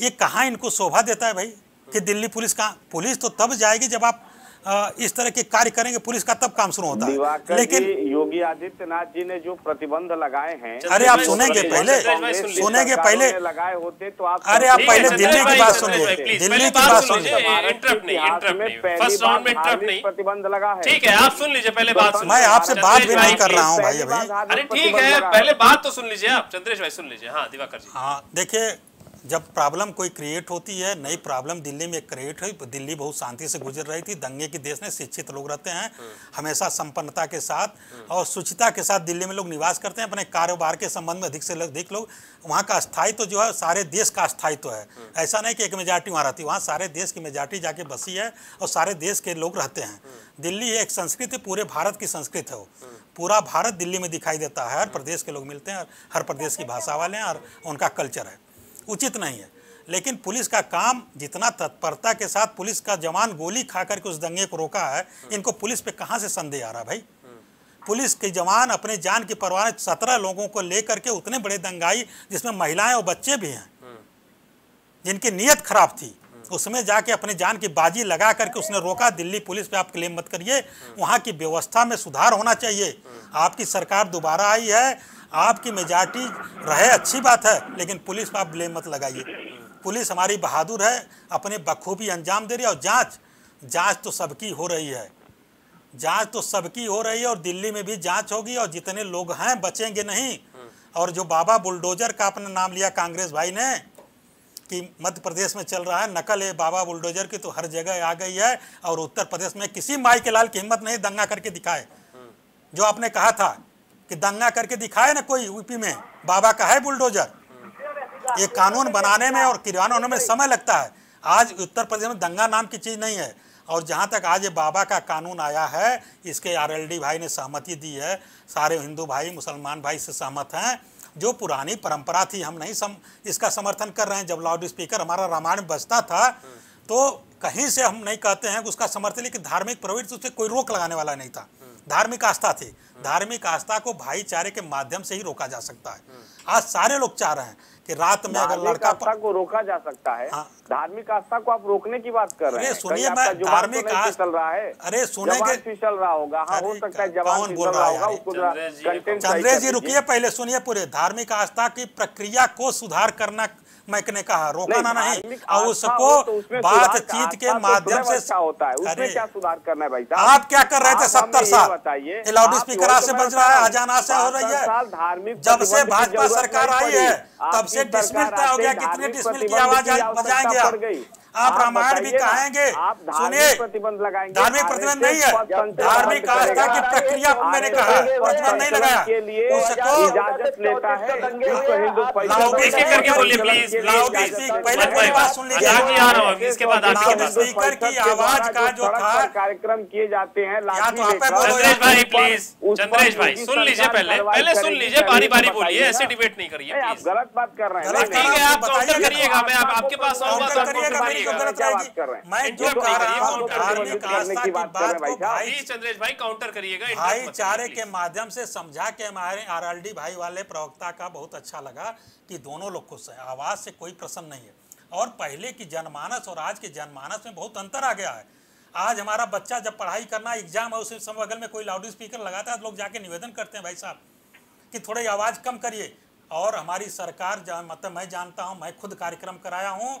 ये कहाँ इनको शोभा देता है भाई? कि दिल्ली पुलिस कहाँ? पुलिस तो तब जाएगी जब आप इस तरह के कार्य करेंगे पुलिस का तब काम शुरू होता है। लेकिन योगी आदित्यनाथ जी ने जो प्रतिबंध लगाए हैं, अरे आप सुनेंगे पहले, सुनेंगे पहले लगाए होते तो आप, अरे आप पहले दिल्ली की बात सुनिए, दिल्ली की बात सुनिए, प्रतिबंध लगा है ठीक है आप सुन लीजिए पहले बात, मैं आपसे बात भी नहीं कर रहा हूँ भाई भाई, अरे ठीक है पहले बात तो सुन लीजिए आप, चंद्रेश भाई सुन लीजिए। हाँ दिवाकर जी, हाँ देखिये जब प्रॉब्लम कोई क्रिएट होती है, नई प्रॉब्लम दिल्ली में क्रिएट हुई, दिल्ली बहुत शांति से गुजर रही थी, दंगे के देश में शिक्षित लोग रहते हैं हमेशा संपन्नता के साथ और शुचिता के साथ दिल्ली में लोग निवास करते हैं, अपने कारोबार के संबंध में अधिक से अधिक लोग, वहाँ का स्थायित्व तो जो है सारे देश का स्थायित्व तो है, ऐसा नहीं कि एक मेजॉरिटी वहाँ रहती, वहाँ सारे देश की मेजॉरिटी जाके बसी है और सारे देश के लोग रहते हैं। दिल्ली एक संस्कृति, पूरे भारत की संस्कृति है, वो पूरा भारत दिल्ली में दिखाई देता है, हर प्रदेश के लोग मिलते हैं, हर प्रदेश की भाषा वाले हैं और उनका कल्चर है, उचित नहीं है। लेकिन पुलिस का काम जितना तत्परता के साथ पुलिस का जवान गोली खा करके उस दंगे को रोका है, इनको पुलिस पे कहाँ से संदेह आ रहा है भाई? पुलिस के जवान अपने जान की परवाह नहीं, सत्रह लोगों को लेकर के उतने बड़े दंगाई जिसमें महिलाएं और बच्चे भी हैं, जिनकी नीयत खराब थी, उसमें जाके अपने जान की बाजी लगा करके उसने रोका। दिल्ली पुलिस पे आप क्लेम मत करिए, वहाँ की व्यवस्था में सुधार होना चाहिए। आपकी सरकार दोबारा आई है, आपकी मेजॉरिटी रहे अच्छी बात है, लेकिन पुलिस पर आप ब्लेम मत लगाइए। पुलिस हमारी बहादुर है, अपने बखूबी अंजाम दे रही है और जांच जांच तो सबकी हो रही है, जांच तो सबकी हो रही है और दिल्ली में भी जांच होगी और जितने लोग हैं बचेंगे नहीं। और जो बाबा बुलडोजर का अपना नाम लिया कांग्रेस भाई ने कि मध्य प्रदेश में चल रहा है, नकल है बाबा बुलडोजर की तो हर जगह आ गई है। और उत्तर प्रदेश में किसी माई के लाल की हिम्मत नहीं दंगा करके दिखाए, जो आपने कहा था कि दंगा करके दिखाए ना कोई यूपी में, बाबा का है बुलडोजर। ये कानून बनाने में और किरवान होने में समय लगता है, आज उत्तर प्रदेश में दंगा नाम की चीज़ नहीं है। और जहाँ तक आज ये बाबा का कानून आया है, इसके आरएलडी भाई ने सहमति दी है, सारे हिंदू भाई मुसलमान भाई से सहमत हैं। जो पुरानी परंपरा थी, हम नहीं सम, इसका समर्थन कर रहे हैं। जब लाउड स्पीकर हमारा रामायण बजता था तो कहीं से हम नहीं कहते हैं कि उसका समर्थन, लेकिन धार्मिक प्रवृत्ति उससे कोई रोक लगाने वाला नहीं था, धार्मिक आस्था थी। धार्मिक आस्था को भाईचारे के माध्यम से ही रोका जा सकता है। आज सारे लोग चाह रहे हैं कि रात में अगर लड़का आस्था पर... को रोका जा सकता है। धार्मिक आस्था को आप रोकने की बात कर रहे हैं। सुनिए मैं धार्मिक आस्था चल रहा है, अरे सुनेंगे फिसल रहा होगा, हो सकता है जवान बोल रहा होगा। चंद्रेश जी रुकिए, पहले सुनिए पूरे। धार्मिक आस्था की प्रक्रिया को सुधार करना मैंने कहा, रोकाना नहीं, नहीं। और उसको तो बातचीत के माध्यम से अच्छा होता है, उसमें क्या सुधार करना है भाई साहब? आप क्या कर रहे थे सत्तर साल? लाउड स्पीकर आज से बज रहा है, अजान आज से हो रही है। जब से भाजपा सरकार आई है तब से डिसमिल तय हो गया, कितने डिसमिल की आवाज बजाएंगे आप? आप रामायण भी कहेंगे, सुनिए धार्मिक प्रतिबंध नहीं है, धार्मिक आस्था की प्रक्रिया को मैंने कहा प्रतिबंध नहीं लगाया। लाउड स्पीकर की आवाज का जो था कार्यक्रम किए जाते हैं, चंद्रेश भाई प्लीज, चंद्रेश भाई सुन लीजिए, पहले पहले सुन लीजिए, बारी बारी बोलिए, ऐसे डिबेट नहीं करिए। आप गलत बात कर रहे हैं, ठीक है आप काउंटर करिएगा, मैं आपके पास आऊंगा। मैं जो कह रहा हूँ धार्मिक आस्था की बात को भाई चंद्रेश भाई काउंटर करिएगा, भाईचारे के माध्यम से समझा के। हमारे आरएलडी भाई वाले प्रवक्ता का बहुत अच्छा लगा कि दोनों लोग खुश हैं, आवाज से कोई प्रसन्न नहीं है। और पहले की जनमानस और आज के जनमानस में बहुत अंतर आ गया है। आज हमारा बच्चा जब पढ़ाई करना एग्जाम है, उसी समय बगल में कोई लाउड स्पीकर लगाता है, लोग जाके निवेदन करते हैं भाई साहब कि थोड़ी आवाज़ कम करिए। और हमारी सरकार, मतलब मैं जानता हूँ, मैं खुद कार्यक्रम कराया हूँ,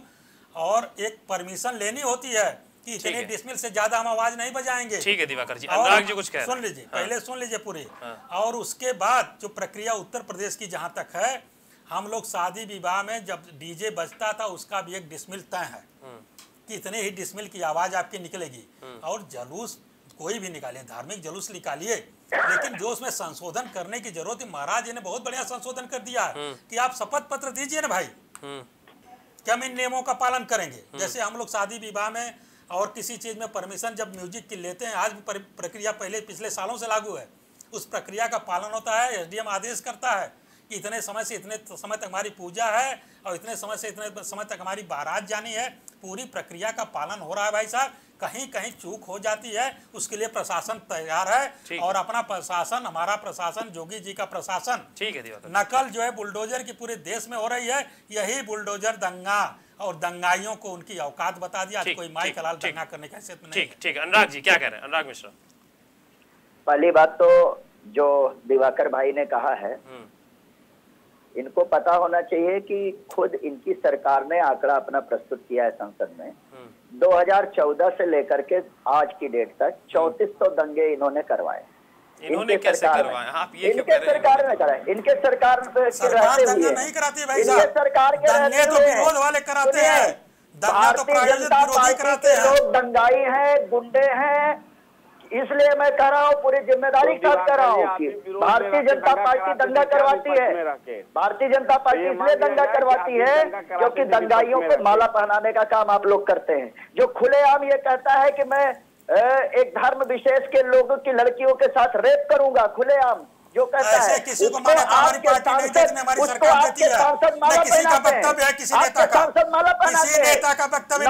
और एक परमिशन लेनी होती है कि इतने डिसमिल से ज्यादा हम आवाज नहीं बजाएंगे। ठीक है दिवाकर जी, अनुराग जी कुछ कह रहे हैं, सुन लीजिए। हाँ। पहले सुन लीजिए पूरे। हाँ। और उसके बाद जो प्रक्रिया उत्तर प्रदेश की जहां तक है, हम लोग शादी विवाह में जब डीजे बजता था उसका भी एक डिसमिल तय है कि इतने ही डिसमिल की आवाज आपकी निकलेगी। और जुलूस कोई भी निकालिए, धार्मिक जुलूस निकालिए, लेकिन जो उसमें संशोधन करने की जरूरत है, महाराज जी ने बहुत बढ़िया संशोधन कर दिया कि आप शपथ पत्र दीजिए ना भाई कि हम इन नियमों का पालन करेंगे। जैसे हम लोग शादी विवाह में और किसी चीज़ में परमिशन जब म्यूजिक की लेते हैं, आज भी प्रक्रिया पहले पिछले सालों से लागू है, उस प्रक्रिया का पालन होता है। एसडीएम आदेश करता है कि इतने समय से इतने समय तक हमारी पूजा है और इतने समय से इतने समय तक हमारी बारात जानी है, पूरी प्रक्रिया का पालन हो रहा है भाई साहब। कहीं कहीं चूक हो जाती है, उसके लिए प्रशासन तैयार है, और अपना प्रशासन, हमारा प्रशासन, योगी जी का प्रशासन ठीक है। नकल जो है बुलडोजर की पूरे देश में हो रही है, यही बुलडोजर दंगा और दंगाइयों को उनकी औकात बता दिया। कोई माई कलाल दंगा करने की हैसियत में नहीं। ठीक ठीक अनुराग जी क्या कह रहे हैं? अनुराग मिश्रा, पहली बात तो जो दिवाकर भाई ने कहा है इनको पता होना चाहिए कि खुद इनकी सरकार ने आंकड़ा अपना प्रस्तुत किया है संसद में। दो हज़ार चौदह से लेकर के आज की डेट तक चौंतीस सौ दंगे इन्होंने करवाए। इन्होंने कैसे करवाए? आप ये इनके क्यों सरकार ने कराए? इनके सरकार पे सरकार दंगे नहीं कराती है भाई साहब। सरकार के दंगे तो विरोध वाले कराते हैं, दंगा तो प्रायोजित विरोधी कराते हैं। लोग दंगाई हैं, गुंडे हैं, इसलिए मैं कह रहा हूँ पूरी जिम्मेदारी के साथ कह रहा हूँ कि भारतीय जनता पार्टी दंगा करवाती है। भारतीय जनता पार्टी इसलिए दंगा करवाती है क्योंकि दंगाइयों को माला पहनाने का काम आप लोग करते हैं। जो खुलेआम ये कहता है कि मैं एक धर्म विशेष के लोगों की लड़कियों के साथ रेप करूंगा, खुलेआम जो कहता है उसको आपके सांसद माला पहनाते हैं। आपके सांसद माला पहनाते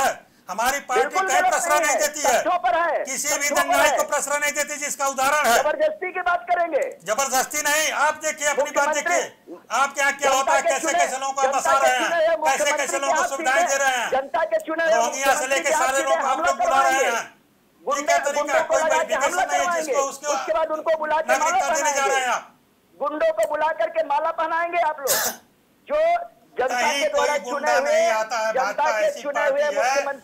हैं। हमारी पार्टी कहीं प्रश्रय नहीं देती है, पर है। किसी भी दंगाई को प्रश्रय नहीं देती, जिसका उदाहरण है। जबरदस्ती की बात करेंगे, जबरदस्ती नहीं। आप देखिए, अपनी बात देखिए, आपके यहाँ क्या होता है, कैसे कैसे लोगों को बसा रहे हैं, कैसे कैसे लोगों को सुविधाएं दे रहे हैं। जनता के चुनाव से लेकर सारे लोग आप लोग बुला रहे हैं। तरीका कोई वेरिफिकेशन नहीं है, जिसको उसके बाद उनको बुला देने जा रहे हैं। आप गुंडों को बुला करके माला पहनाएंगे आप लोग। जो कहीं कोई गुंडा नहीं आता है। भाजपा ऐसी पार्टी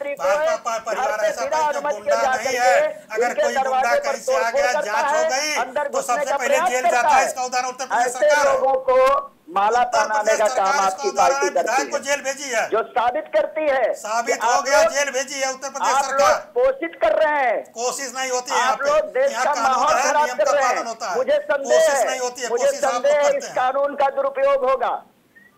है, भाजपा परिवार ऐसा कोई गुंडा नहीं है। अगर कोई गुंडा कहीं से आ गया, जांच हो गई तो सबसे पहले जेल जाता है। इसका उदाहरण उत्तर प्रदेश सरकार है। माला पहनाने का काम आपकी पार्टी करती है, को जेल भेजी है, जो साबित करती है, साबित हो गया जेल भेजी है उत्तर प्रदेश सरकार। कोशिश कर रहे हैं, कोशिश नहीं होती है। आप लोग देश का माहौल खराब कर रहे हैं। मुझे संदेह, मुझे संदेह इस कानून का दुरुपयोग होगा।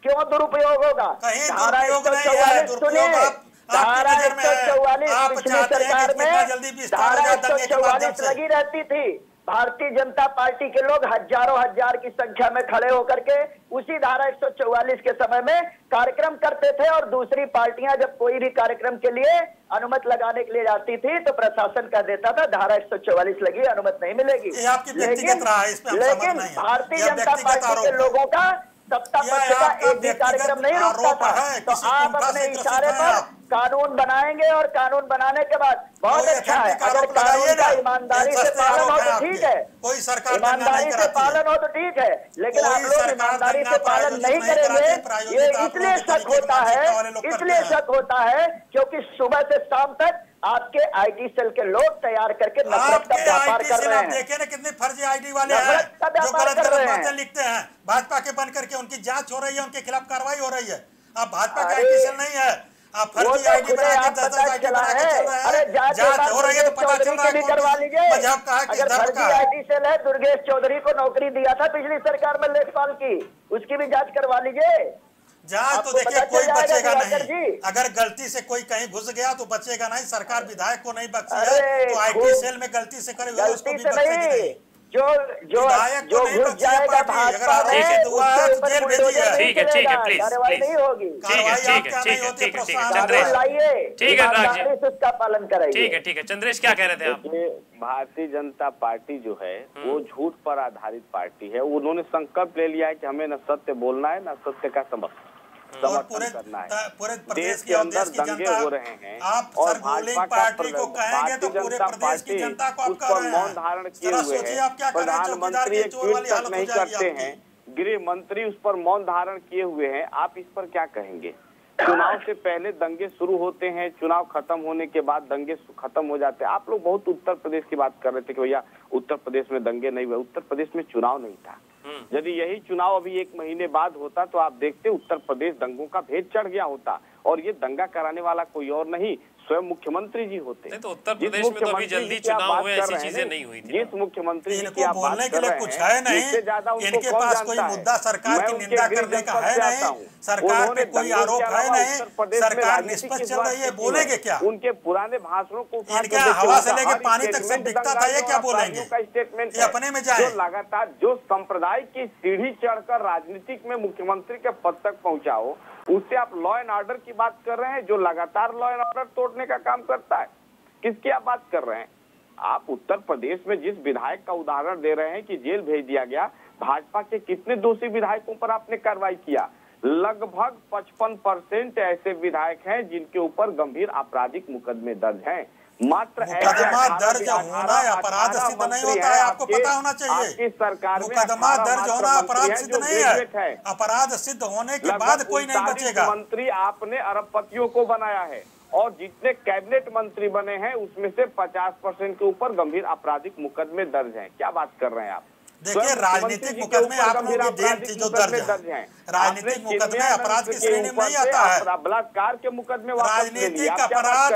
क्यों दुरुपयोग होगा? कहीं दुरुपयोग नहीं है। दुरुपयोग आप धारा एक सौ चौवालीस पिछली सरकार में धारा एक सौ चौवालीस लगी रहती थी। भारतीय जनता पार्टी के लोग हजारों हजार की संख्या में खड़े होकर के उसी धारा एक सौ चौवालीस के समय में कार्यक्रम करते थे। और दूसरी पार्टियां जब कोई भी कार्यक्रम के लिए अनुमति लगाने के लिए जाती थी तो प्रशासन कह देता था धारा एक सौ चौवालीस लगी, अनुमति नहीं मिलेगी। लेकिन लेकिन भारतीय जनता पार्टी के लोगों का सत्ता पक्ष का एक भी कार्यक्रम नहीं रुकता था। तो आप अपने इशारे पर कानून बनाएंगे और कानून बनाने के बाद बहुत अच्छा है। अगर कानून का ईमानदारी से पालन हो तो ठीक है, कोई सरकार ईमानदारी से पालन हो तो ठीक है। लेकिन आप लोग ईमानदारी से पालन नहीं करेंगे, ये इसलिए शक होता है, इसलिए शक होता है क्योंकि सुबह से शाम तक आपके आईडी सेल के लोग तैयार करके नफरत का व्यापार कर रहे हैं। देखे ना कितने फर्जी आईडी वाले हैं जो गलत गलत बातें लिखते हैं। भाजपा के बन करके उनकी जांच हो रही है, उनके खिलाफ कार्रवाई हो रही है। आप भाजपा का आईडी सेल नहीं है, आप फर्जी आईडी बना के दस दस आईडी बना के चल रहे हैं। जांच हो रही है तो पता चल रहा है करवा लीजिए। मजहब का है कि धर्म का आईडी सेल है। चंद्रेश चौधरी को नौकरी दिया था पिछली सरकार में लेखपाल की, उसकी भी जाँच करवा लीजिए। जांच तो देखिए कोई बचेगा नहीं। अगर गलती से कोई कहीं घुस गया तो बचेगा नहीं। सरकार विधायक को नहीं बख्शी है तो आईटी सेल में गलती से करे उसको भी बख्शेगी नहीं। जो जो जो घुस जाएगा भाजपा में उसके ऊपर कार्रवाई नहीं होगी। कानून लाइए, ईमानदारी से उसका पालन कराइए। ठीक है ठीक है चंद्रेश क्या कह रहे थे आप? भारतीय जनता पार्टी जो है वो झूठ पर आधारित पार्टी है। उन्होंने संकल्प ले लिया है कि हमें न सत्य बोलना है न सत्य का समर्थन समर्थन करना है। देश के अंदर दंगे हो रहे हैं और भाजपा का भारतीय जनता पार्टी उस पर मौन धारण किए हुए है। प्रधानमंत्री एक ट्वीट तक नहीं करते हैं, गृह मंत्री उस पर मौन धारण किए हुए हैं। आप इस पर क्या कहेंगे? चुनाव से पहले दंगे शुरू होते हैं, चुनाव खत्म होने के बाद दंगे खत्म हो जाते हैं। आप लोग बहुत उत्तर प्रदेश की बात कर रहे थे कि भैया उत्तर प्रदेश में दंगे नहीं हुए। उत्तर प्रदेश में चुनाव नहीं था। यदि यही चुनाव अभी एक महीने बाद होता तो आप देखते उत्तर प्रदेश दंगों का भेद चढ़ गया होता। और ये दंगा कराने वाला कोई और नहीं, स्वयं मुख्यमंत्री जी होते। तो उत्तर प्रदेश में तो अभी जल्दी चुनाव हुए, ऐसी चीजें नहीं हुई थी। जिस मुख्यमंत्री जी की आप बोलने के लिए कुछ है नहीं, ज्यादा इनके पास कोई मुद्दा सरकार की निंदा करने का है नहीं, सरकार पे कोई आरोप है नहीं, सरकार निष्पक्ष चल रही है, बोलेंगे क्या? उनके पुराने भाषणों को इनका हवा से लेकर पानी तक सब दिखता था, ये क्या बोलेंगे? स्टेटमेंट अपने में जाए। लगातार जो संप्रदाय की सीढ़ी चढ़कर राजनीतिक में मुख्यमंत्री के पद तक पहुँचा हो, उससे आप लॉ एंड ऑर्डर की बात कर रहे हैं। जो लगातार लॉ एंड ऑर्डर तोड़ने का काम करता है, किसकी आप बात कर रहे हैं? आप उत्तर प्रदेश में जिस विधायक का उदाहरण दे रहे हैं कि जेल भेज दिया गया, भाजपा के कितने दोषी विधायकों पर आपने कार्रवाई किया? लगभग पचपन परसेंट ऐसे विधायक हैं जिनके ऊपर गंभीर आपराधिक मुकदमे दर्ज हैं। मात्र मुकदमा दर्ज होना अपराध सिद्ध नहीं होता है, आपको पता होना चाहिए। सरकार मुकदमा दर्ज होना अपराध सिद्ध नहीं है, अपराध सिद्ध होने के बाद कोई नहीं बचेगा। मंत्री आपने अरबपतियों को बनाया है और जितने कैबिनेट मंत्री बने हैं उसमें से पचास परसेंट के ऊपर गंभीर आपराधिक मुकदमे दर्ज हैं। क्या बात कर रहे हैं आप? देखिए, राजनीतिक मुकदमे आप लोगों की देन थी जो दर्ज हैं। राजनीतिक मुकदमे अपराध की श्रेणी में नहीं आता है, बलात्कार के मुकदमे राजनीतिक अपराध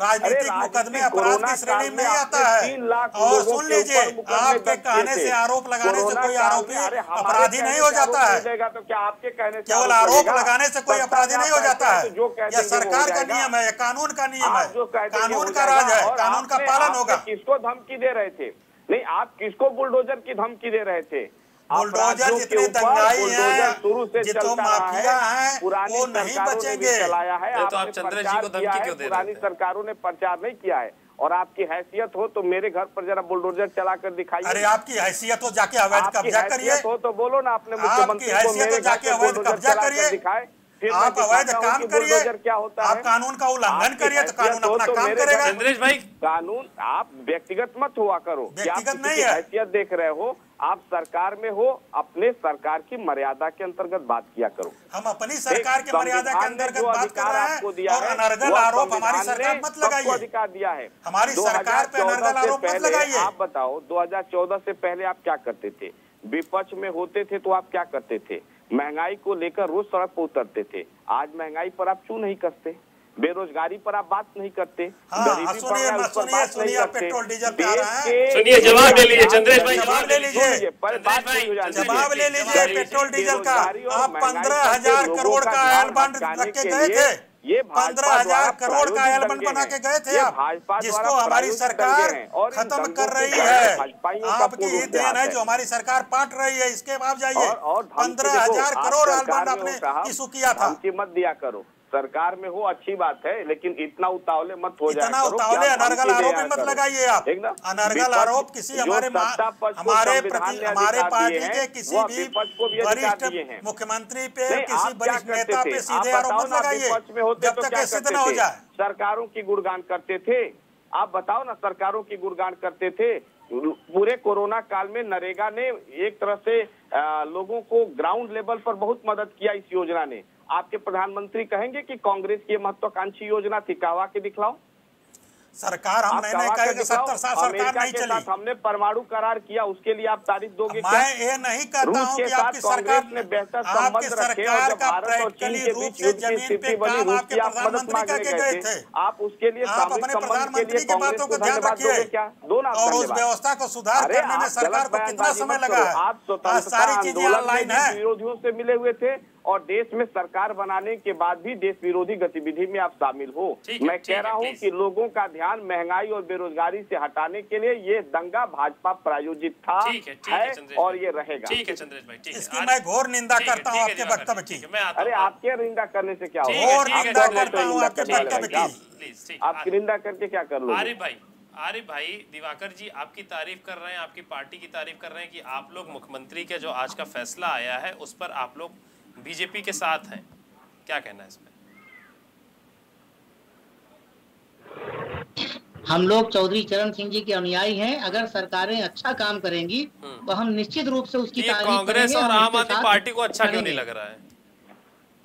राजनीतिक मुकदमे अपराध की श्रेणी में नहीं आता है। और सुन लीजिए, आपके कहने से आरोप लगाने से कोई आरोपी अपराधी नहीं हो जाता है, तो क्या आपके कहने केवल आरोप लगाने से कोई अपराधी नहीं हो जाता है? यह सरकार का नियम है, यह कानून का नियम है, कानून का राज है, कानून का पालन होगा। किसको धमकी दे रहे थे? नहीं, आप किसको बुलडोजर की धमकी दे रहे थे? बुलडोजर जितने दंगाई हैं, शुरू से चलता है, पुरानी सरकारों ने भी चलाया है। आपने प्रचार किया है, पुरानी सरकारों ने प्रचार नहीं किया है। और आपकी हैसियत हो तो मेरे घर पर जरा बुलडोजर चला कर दिखाइए। अरे आपकी हैसियत हो, जाके अवैध कब्जा करिए हो तो बोलो ना, आपने मुख्यमंत्री को मेरे घर पर बुलडोजर चला कर दिखाए। आप अवैध काम करिए, आप कानून का उल्लंघन करिए तो कानून अपना काम करेगा। चंद्रेश भाई, कानून आप व्यक्तिगत मत हुआ करो, व्यक्तिगत नहीं है। हैसियत देख रहे हो, आप सरकार में हो, अपने सरकार की मर्यादा के अंतर्गत बात किया करो। हम अपनी सरकार की मर्यादा के अंतर्गत बात कर रहे हैं, और अनर्गल आरोप हमारी सरकार मत लगाइए। अधिकार दिया है हमारी सरकार पे, अनर्गल आरोप मत लगाइए। आप बताओ, दो हजार चौदह से पहले आप क्या करते थे? विपक्ष में होते थे तो आप क्या करते थे? महंगाई को लेकर रोज सड़क पर उतरते थे। आज महंगाई पर आप क्यों नहीं कसते? बेरोजगारी पर आप बात नहीं करते। पेट्रोल डीजल पे आ रहा है, सुनिए, जवाब ले लीजिए चंद्रेश भाई, जवाब ले लीजिए, जवाब ले लीजिए। पेट्रोल डीजल का आप पंद्रह हजार करोड़ का ऐलान बंद रख के गए थे, पंद्रह हजार करोड़ का एलबन बना के गए थे आप, जिसको हमारी सरकार खत्म कर रही है। आपकी ये देन है जो हमारी सरकार पाट रही है। इसके बाद जाइए, पंद्रह हजार करोड़ एलबन आपने इशू किया था। कीमत दिया करो, सरकार में हो अच्छी बात है, लेकिन इतना उतावले मत हो जाए, इतना उतावले अनर्गल आरोप मत लगाइए आप। अनर्गल आरोप किसी हमारे हमारे हमारे पार्टी के किसी भी वरिष्ठ मुख्यमंत्री पे, किसी वरिष्ठ नेता पे सीधे आरोप मत लगाइए जब तक ऐसे न हो जाए। सरकारों की गुणगान करते थे, आप बताओ ना, सरकारों की गुणगान करते थे। पूरे कोरोना काल में नरेगा ने एक तरह से आ, लोगों को ग्राउंड लेवल पर बहुत मदद किया। इस योजना ने आपके प्रधानमंत्री कहेंगे कि कांग्रेस की महत्वाकांक्षी योजना थी, कहवा के दिखलाओ। सरकार हम नहीं नहीं कहेंगे, सत्तर साल सरकार नहीं चली। हमने परमाणु करार किया, उसके लिए आप तारीफ दोगे? मैं ये नहीं कहता हूँ कि आपकी सरकार ने बेहतर संबंध रखे और जब भारत और चीन के बीच युद्ध की स्थिति बनी, रूस आप मदद मांगने गए थे। आप उसके लिए अपने प्रधानमंत्री की बातों को ध्यान रखिए और उस व्यवस्था को सुधार करने में सरकार को कितना समय लगा है। आप सारी चीजें ऑनलाइन है, विरोधियों से मिले हुए थे और देश में सरकार बनाने के बाद भी देश विरोधी गतिविधि में आप शामिल हो। मैं कह रहा हूं कि लोगों का ध्यान महंगाई और बेरोजगारी से हटाने के लिए ये दंगा भाजपा प्रायोजित था, ठीक है, ठीक है, है और ये रहेगा। ठीक है चंद्रेश भाई, ठीक है, इसकी मैं घोर निंदा करता हूं आपके वक्तव्य की। अरे आपके निंदा करने से क्या होगा? आपकी निंदा करके क्या कर लो? आरिफ भाई, आरिफ भाई, दिवाकर जी आपकी तारीफ कर रहे हैं, आपकी पार्टी की तारीफ कर रहे हैं कि आप लोग मुख्यमंत्री के जो आज का फैसला आया है उस पर आप लोग बीजेपी के साथ है, क्या कहना है इसमें? हम लोग चौधरी चरण सिंह जी के अनुयायी हैं। अगर सरकारें अच्छा काम करेंगी तो हम निश्चित रूप से उसकी तारीफ करेंगे। कांग्रेस और आम आदमी पार्टी को अच्छा क्यों नहीं लग रहा है?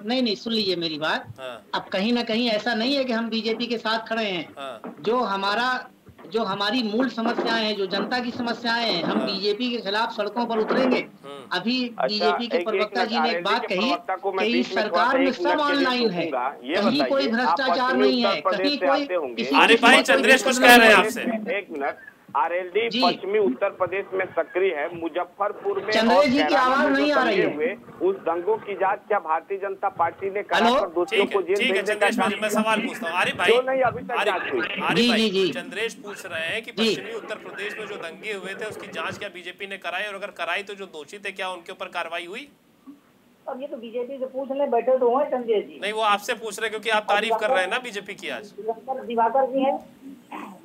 नहीं नहीं, सुन लीजिए मेरी बात। हाँ। अब कहीं ना कहीं ऐसा नहीं है कि हम बीजेपी के साथ खड़े हैं। हाँ। जो हमारा जो हमारी मूल समस्याएं हैं, जो जनता की समस्याएं हैं, हम बीजेपी के खिलाफ सड़कों पर उतरेंगे। अभी बीजेपी के प्रवक्ता जी ने एक बात कही कि इस सरकार में सब ऑनलाइन है, कहीं कोई भ्रष्टाचार नहीं है, कहीं कोई। अरे भाई चंद्रेश कुछ कह रहे हैं आपसे, एक मिनट। आरएलडी पश्चिमी उत्तर प्रदेश में सक्रिय है, मुजफ्फरपुर में चंद्रेश जी की आवाज नहीं आ रही है। उस दंगों की जांच क्या भारतीय जनता पार्टी ने करा और दोषियों को जेल भेजने का सवाल पूछता हूं। आरिफ भाई, नहीं अभी तक जांच हुई? चंद्रेश पूछ रहे हैं कि पश्चिमी उत्तर प्रदेश में जो दंगे हुए थे उसकी जांच क्या बीजेपी ने कराई, और अगर कराई तो जो दोषी थे क्या उनके ऊपर कार्रवाई हुई? अब ये तो बीजेपी से पूछने बैठे तो हुए चंद्रेश जी। नहीं, वो आपसे पूछ रहे क्योंकि आप तारीफ कर रहे हैं ना बीजेपी की। आज दिवाकर जी है,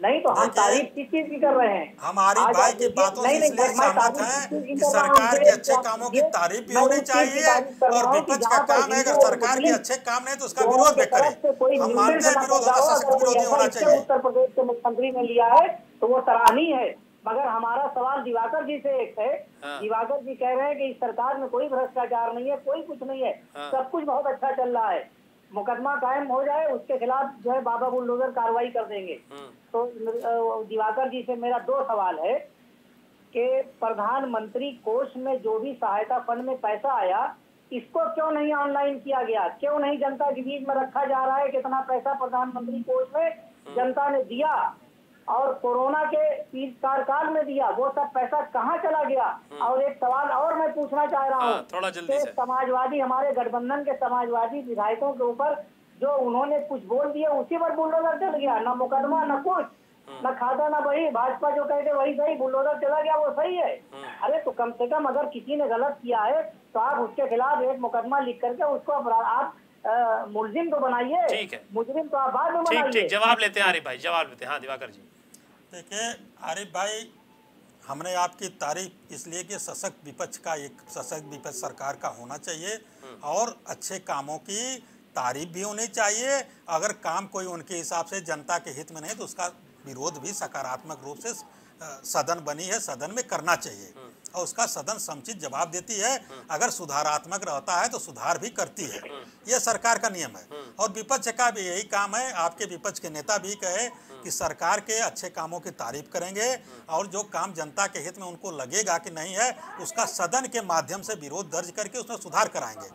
नहीं तो हम तारीफ किस चीज की कर रहे हैं? हम आरिफ भाई की बातों से इसलिए सहमत हैं कि सरकार के अच्छे कामों की तारीफ भी होनी चाहिए और विपक्ष का काम है अगर सरकार के अच्छे काम नहीं तो उसका विरोध भी करें। हम मानते हैं विरोध होना सशक्त विरोधी होना चाहिए। उत्तर प्रदेश के मुख्यमंत्री ने लिया है तो वो सराहनीय है, मगर हमारा सवाल दिवाकर जी से एक है। हाँ। दिवाकर जी कह रहे हैं कि इस सरकार में कोई भ्रष्टाचार नहीं है, कोई कुछ नहीं है। हाँ। सब कुछ बहुत अच्छा चल रहा है, मुकदमा कायम हो जाए उसके खिलाफ जो है बाबा बुलडोजर कार्रवाई कर देंगे। हाँ। तो दिवाकर जी से मेरा दो सवाल है कि प्रधानमंत्री कोष में जो भी सहायता फंड में पैसा आया इसको क्यों नहीं ऑनलाइन किया गया? क्यों नहीं जनता के बीच में रखा जा रहा है कितना पैसा प्रधानमंत्री कोष में जनता ने दिया और कोरोना के पीड़ित कार्यकाल में दिया, वो सब पैसा कहाँ चला गया? और एक सवाल और मैं पूछना चाह रहा हूँ, थोड़ा जल्दी से। समाजवादी हमारे गठबंधन के समाजवादी विधायकों के ऊपर जो उन्होंने कुछ बोल दिया उसी पर बुलडोजर चल गया, ना मुकदमा ना कुछ, ना खाता ना वही। भाजपा जो कहते वही सही, बुलडोजर चला गया वो सही है? अरे तो कम से कम अगर किसी ने गलत किया है तो आप उसके खिलाफ एक मुकदमा लिख करके उसको आप मुलजिम को बनाइए। ठीक है, मुजरिम को आप बाद में बनाइए। ठीक ठीक, जवाब लेते हैं आरिफ भाई, जवाब लेते हैं। हाँ दिवाकर जी, देखिए आरिफ भाई, हमने आपकी तारीफ इसलिए कि सशक्त विपक्ष का एक सशक्त विपक्ष सरकार का होना चाहिए और अच्छे कामों की तारीफ भी होनी चाहिए। अगर काम कोई उनके हिसाब से जनता के हित में नहीं तो उसका विरोध भी सकारात्मक रूप से सदन बनी है सदन में करना चाहिए और उसका सदन समुचित जवाब देती है। अगर सुधारात्मक रहता है तो सुधार भी करती है, यह सरकार का नियम है। और विपक्ष का भी यही काम है। आपके विपक्ष के नेता भी कहे कि सरकार के अच्छे कामों की तारीफ करेंगे और जो काम जनता के हित में उनको लगेगा कि नहीं है उसका सदन के माध्यम से विरोध दर्ज करके उसमें सुधार कराएंगे।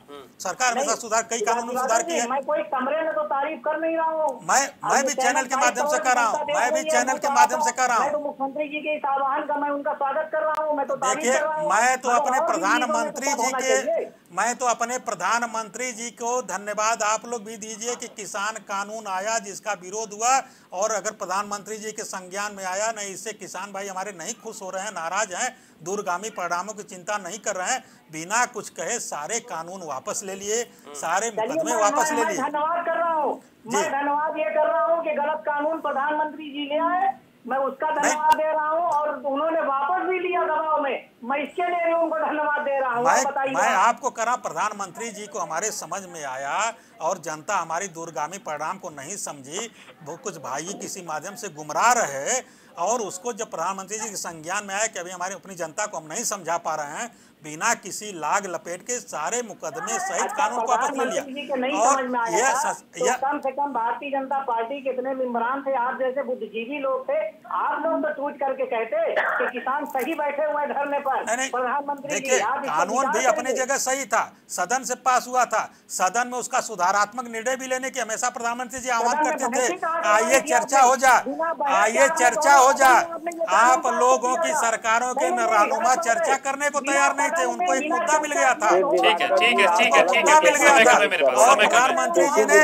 सरकार हमेशा सुधार कई कानूनों में सुधार किया है। मैं कोई कमरे में तो तारीफ कर नहीं रहा हूँ, मैं मैं भी चैनल के माध्यम से कर रहा हूँ, मैं भी चैनल के माध्यम से कर रहा हूँ। मुख्यमंत्री जी के इस आह्वान का मैं उनका स्वागत कर रहा हूँ। मैं तो देखिए, मैं तो अपने प्रधानमंत्री जी के मैं तो अपने प्रधानमंत्री जी को धन्यवाद आप लोग भी दीजिए कि किसान कानून आया जिसका विरोध हुआ और अगर प्रधानमंत्री जी के संज्ञान में आया नहीं, इससे किसान भाई हमारे नहीं खुश हो रहे हैं, नाराज हैं, दूरगामी परिणामों की चिंता नहीं कर रहे हैं। बिना कुछ कहे सारे कानून वापस ले लिए, सारे मुकदमे वापस ले लिए। धन्यवाद कर रहा हूँ, मैं धन्यवाद ये कर रहा हूँ कि गलत कानून प्रधानमंत्री जी ले आए, मैं उसका धन्यवाद दे रहा हूँ और उन्होंने वापस भी लिया दबाव में, मैं इसके लिए उनको धन्यवाद दे रहा हूँ। मैं, मैं आपको करा, प्रधानमंत्री जी को हमारे समझ में आया और जनता हमारी दूरगामी परिणाम को नहीं समझी, वो कुछ भाई किसी माध्यम से गुमराह रहे और उसको जब प्रधानमंत्री जी के संज्ञान में आया कि अभी हमारी अपनी जनता को हम नहीं समझा पा रहे हैं, बिना किसी लाग लपेट के सारे मुकदमे सहित कानून को वापस ले लिया। और यह कम से कम भारतीय जनता पार्टी कितने इमरान थे, आप जैसे बुद्धिजीवी लोग थे, आप लोग तो टूट करके कहते कि किसान सही बैठे हुए धरने पर। प्रधानमंत्री देखिए, कानून भी अपनी जगह सही था, सदन से पास हुआ था, सदन में उसका सुधारात्मक निर्णय भी लेने के हमेशा प्रधानमंत्री जी आह्वान करते थे, आइए चर्चा हो जाए, आइए चर्चा हो जाए। आप लोगों की सरकारों के नानुमा चर्चा करने को तैयार नहीं, उनको एक मुद्दा मिल गया था। ठीक है ठीक है ठीक है ठीक है मिल गया था और प्रधानमंत्री जी ने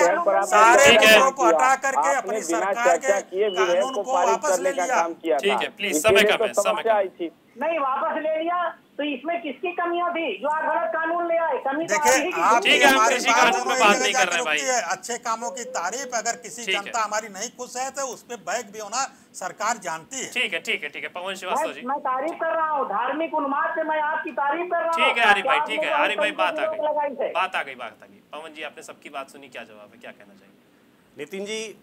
सारे लोगों को हटा करके अपनी सरकार के कानून को वापस ले लिया। ठीक है, प्लीज समय कम है, समय कम। नहीं वापस ले लिया तो इसमें किसकी कमियां थी जो आप गलत कानून ले आए? कमी देखिए आप, ठीक है हम किसी कानून में बात नहीं कर रहे भाई। अच्छे कामों की तारीफ अगर किसी जनता हमारी नहीं खुश है तो उस पर बैग भी होना सरकार जानती है। ठीक है ठीक है ठीक है पवन श्रीवास्तव जी, मैं तारीफ कर रहा हूँ, धार्मिक उन्माद से मैं आपकी तारीफ कर रहा हूँ। ठीक है आरिफ भाई, ठीक है आरिफ भाई, बात आ गई बात आ गई बात आ गई पवन जी आपने सबकी बात सुनी, क्या जवाब है, क्या कहना चाहिए? नितिन जी,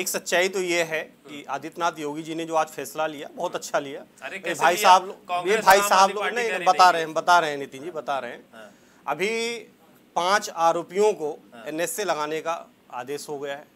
एक सच्चाई तो ये है कि आदित्यनाथ योगी जी ने जो आज फैसला लिया बहुत अच्छा लिया। ये भाई साहब लोग ये भाई साहब लोग ने बता रहे हैं बता रहे हैं नितिन जी बता रहे हैं। अभी पांच आरोपियों को एनएसए लगाने का आदेश हो गया है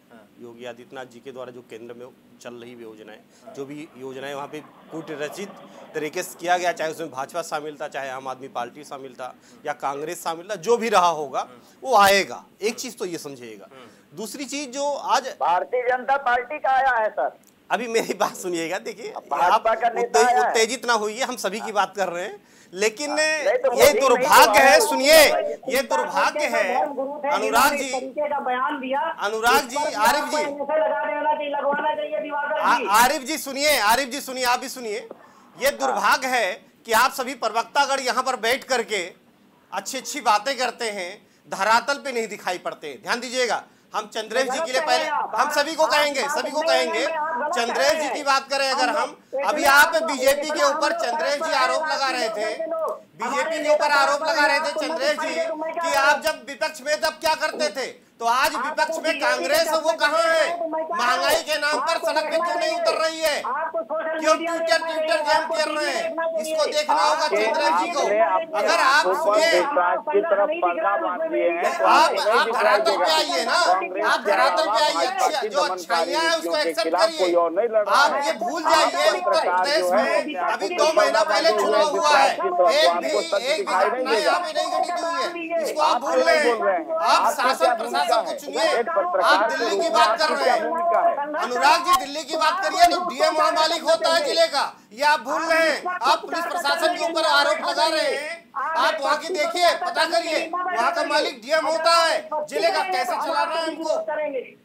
योगी आदित्यनाथ जी के द्वारा, जो केंद्र में चल रही योजनाएं जो भी योजनाएं वहाँ पे कूटरचित तरीके से किया गया, चाहे उसमें भाजपा शामिल था, चाहे आम आदमी पार्टी शामिल था या कांग्रेस शामिल था, जो भी रहा होगा वो आएगा। एक चीज तो ये समझिएगा। दूसरी चीज जो आज भारतीय जनता पार्टी का आया है सर, अभी मेरी बात सुनिएगा। देखिए आप उत्तेजित ना होइए, हम सभी की बात कर रहे हैं, लेकिन ये दुर्भाग्य है, सुनिए ये दुर्भाग्य है। अनुराग जी अनुराग जी आरिफ जी आरिफ जी सुनिए आरिफ जी सुनिए आप भी सुनिए। ये दुर्भाग्य है कि आप सभी प्रवक्तागण यहाँ पर बैठ करके अच्छी अच्छी बातें करते हैं, धरातल पे नहीं दिखाई पड़ते। ध्यान दीजिएगा, हम चंद्रेश जी के लिए पहले हम सभी को कहेंगे सभी को कहेंगे चंद्रेश जी की बात करें अगर हम, अभी आप बीजेपी के ऊपर चंद्रेश जी आरोप लगा रहे थे, बीजेपी के ऊपर आरोप लगा रहे थे चंद्रेश जी कि आप जब विपक्ष में तब क्या करते थे, तो आज विपक्ष में कांग्रेस वो कहाँ है? महंगाई के नाम पर सड़क पे क्यों नहीं उतर रही है? क्यों ट्विटर ट्विटर गेम खेल रहे हैं? इसको देखना होगा चंद्रेश जी को। अगर आप आप आप धरातल पे आइए ना, आप धरातल पे आइए, जो अच्छाइयाँ है उसको एक्सेप्ट करिए। आप ये भूल जाइए उत्तर प्रदेश में अभी दो महीना पहले चुनाव हुआ है, एक एक यहाँ पे नहीं घटित हुई है, इसको आप भूल रहे हैं। आप शासन प्रशासन को चुनिए। आप दिल्ली की बात कर रहे हैं, अनुराग जी दिल्ली की बात करिए तो डीएम वहाँ मालिक होता है जिले का, ये आप भूल रहे हैं। आप पुलिस प्रशासन के ऊपर आरोप लगा रहे हैं, आप वहाँ की देखिए, पता करिए वहाँ का मालिक डीएम होता है जिले का, कैसे चलाना है उनको।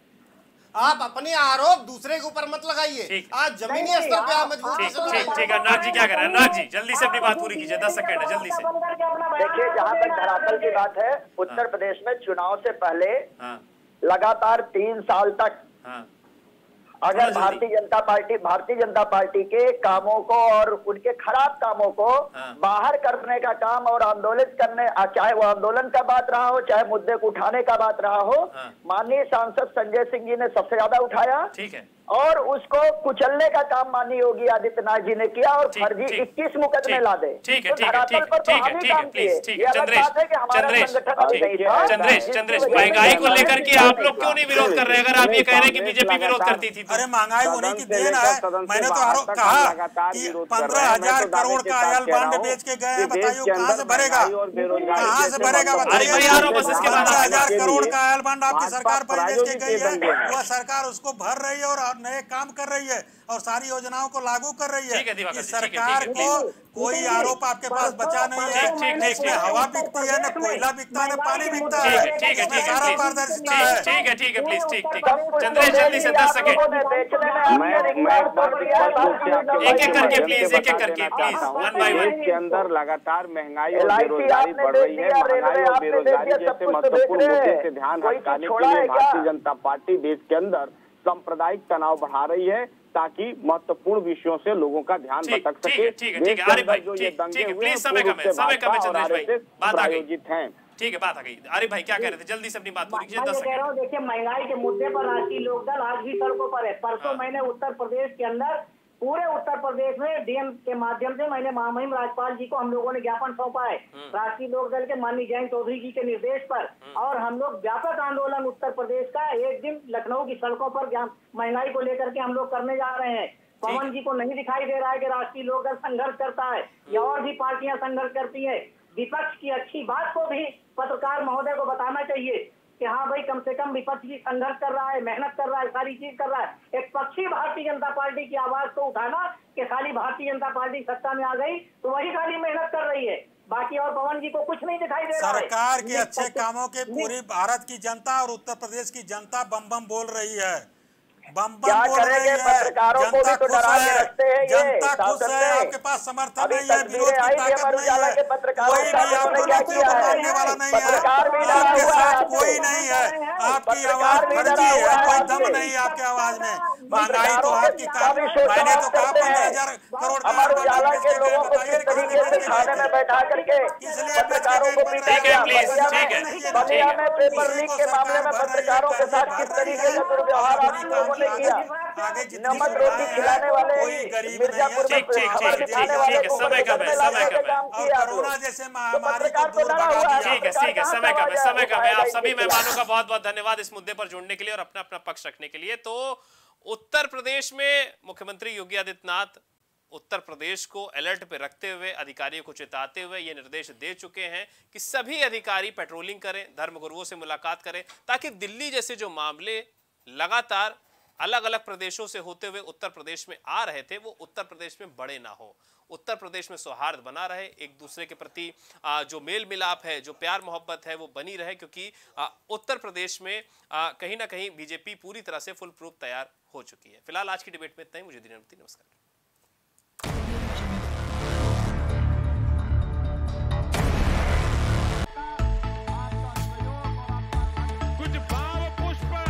आप अपने आरोप दूसरे के ऊपर मत लगाइए, आज जमीनी स्तर पे आप मजबूत ठीक ठीक है। नाथ जी क्या कर रहे हैं? नाथ जी जल्दी से अपनी बात पूरी कीजिए, दस सेकंड है, जल्दी से। देखिए जहाँ तक धरातल की बात है, उत्तर प्रदेश में चुनाव से पहले लगातार तीन साल तक अगर भारतीय जनता पार्टी भारतीय जनता पार्टी के कामों को और उनके खराब कामों को बाहर करने का काम और आंदोलित करने, चाहे वो आंदोलन का बात रहा हो चाहे मुद्दे को उठाने का बात रहा हो, माननीय सांसद संजय सिंह जी ने सबसे ज्यादा उठाया, ठीक है, और उसको कुचलने का काम माननीय योगी आदित्यनाथ जी ने किया और फर्जी इक्कीस मुकदमे ला दे। ठीक है, धरातल पर तो हम ही काम किए। चंद्रेश चंद्रेश चंद्रेश चंद्रेश महंगाई को लेकर के आप लोग क्यों नहीं विरोध कर रहे? अगर आप ये कह रहे हैं कि बीजेपी विरोध करती थी, अरे महंगाई होने की देन है, मैंने तो कहा कि पंद्रह हजार करोड़ का आयल बांड बेच के गए हैं, बताइए कहाँ से भरेगा, कहाँ से भरेगा बताइए। पंद्रह हजार करोड़ का आयल बांड आपकी सरकार पर बेच के गई है, वह सरकार उसको भर रही है और नए काम कर रही है और सारी योजनाओं को लागू कर रही है। थीक इस सरकार थीक को कोई आरोप आपके पास बचा नहीं है, न इसमें हवा बिकती है, न कोयला बिकता है, न पानी बिकता है, इसमें सारा पारदर्शिता है। ठीक है ठीक है प्लीज ठीक ठीक चंद्रेश जल्दी से दस सेकेंड, एक एक करके प्लीज, एक एक करके प्लीज, वन बाई वन। के अंदर लगातार महंगाई और बेरोजगारी बढ़ रही है, महंगाई और बेरोजगारी जैसे महत्वपूर्ण मुद्दे से ध्यान हटाने के लिए भारतीय जनता पार्टी देश के अंदर सांप्रदायिक तनाव बढ़ा रही है ताकि महत्वपूर्ण विषयों से लोगों का ध्यान भटक सके। ठीक है, ठीक है आरिफ भाई, ठीक है प्लीज, समय कम है, समय कम है चंद्रेश भाई, बात आ गई। हैं ठीक है, बात आ गई। आरिफ भाई क्या कह रहे थे, जल्दी से अपनी बात पूरी कीजिए, दस सेकंड। देखिए महंगाई के मुद्दे पर राष्ट्रीय लोकदल आज भी सड़कों पर है। परसों मैंने उत्तर प्रदेश के अंदर पूरे उत्तर प्रदेश में डीएम के माध्यम से मैंने महामहिम राज्यपाल जी को हम लोगों ने ज्ञापन सौंपा है राष्ट्रीय लोकदल के माननीय जयंत चौधरी जी के निर्देश पर, और हम लोग व्यापक आंदोलन उत्तर प्रदेश का एक दिन लखनऊ की सड़कों पर महंगाई को लेकर के हम लोग करने जा रहे हैं। पवन जी को नहीं दिखाई दे रहा है कि राष्ट्रीय लोकदल संघर्ष करता है या और भी पार्टियां संघर्ष करती है। विपक्ष की अच्छी बात को भी पत्रकार महोदय को बताना चाहिए कि हाँ भाई कम से कम विपक्ष भी संघर्ष कर रहा है, मेहनत कर रहा है, सारी चीज कर रहा है। एक पक्षी भारतीय जनता पार्टी की आवाज को उठाना कि खाली भारतीय जनता पार्टी सत्ता में आ गई तो वही खाली मेहनत कर रही है, बाकी और पवन जी को कुछ नहीं दिखाई दे रहा है। सरकार के अच्छे कामों के पूरी भारत की जनता और उत्तर प्रदेश की जनता बम बम बोल रही है, बम बम बोल रही है, जनता खुश है, जनता खुश है, आपके पास समर्थन नहीं है, विरोध की ताकत नहीं है, कोई भी आपको नौकरियों को मानने वाला नहीं है, आपके साथ कोई नहीं है, आपकी आवाज फर्जी है, कोई दम नहीं है आपकी आवाज में। महंगाई तो आपकी काम, मैंने तो कहा पंद्रह हजार करोड़ इसलिए आगे नमक रोटी खिलाने वाले कोई गरीब नहीं। ठीक ठीक ठीक ठीक है, समय कम है, समय कम है, और कोरोना जैसे महामारी को दूर भगा दिया। ठीक है ठीक है, समय कम है, समय कम है। आप सभी मेहमानों का बहुत बहुत धन्यवाद इस मुद्दे पर जुड़ने के लिए और अपना अपना पक्ष रखने के लिए। तो उत्तर प्रदेश में मुख्यमंत्री योगी आदित्यनाथ उत्तर प्रदेश को अलर्ट पे रखते हुए, अधिकारियों को चेताते हुए ये निर्देश दे चुके हैं कि सभी अधिकारी पेट्रोलिंग करें, धर्मगुरुओं से मुलाकात करें, ताकि दिल्ली जैसे जो मामले लगातार अलग अलग प्रदेशों से होते हुए उत्तर प्रदेश में आ रहे थे वो उत्तर प्रदेश में बड़े ना हो, उत्तर प्रदेश में सौहार्द बना रहे, एक दूसरे के प्रति जो मेल मिलाप है, जो प्यार मोहब्बत है वो बनी रहे, क्योंकि उत्तर प्रदेश में कहीं ना कहीं बीजेपी पूरी तरह से फुल प्रूफ तैयार हो चुकी है। फिलहाल आज की डिबेट में इतना ही, मुझे दिनेश, नमस्कार। कुछ भाव पुष्प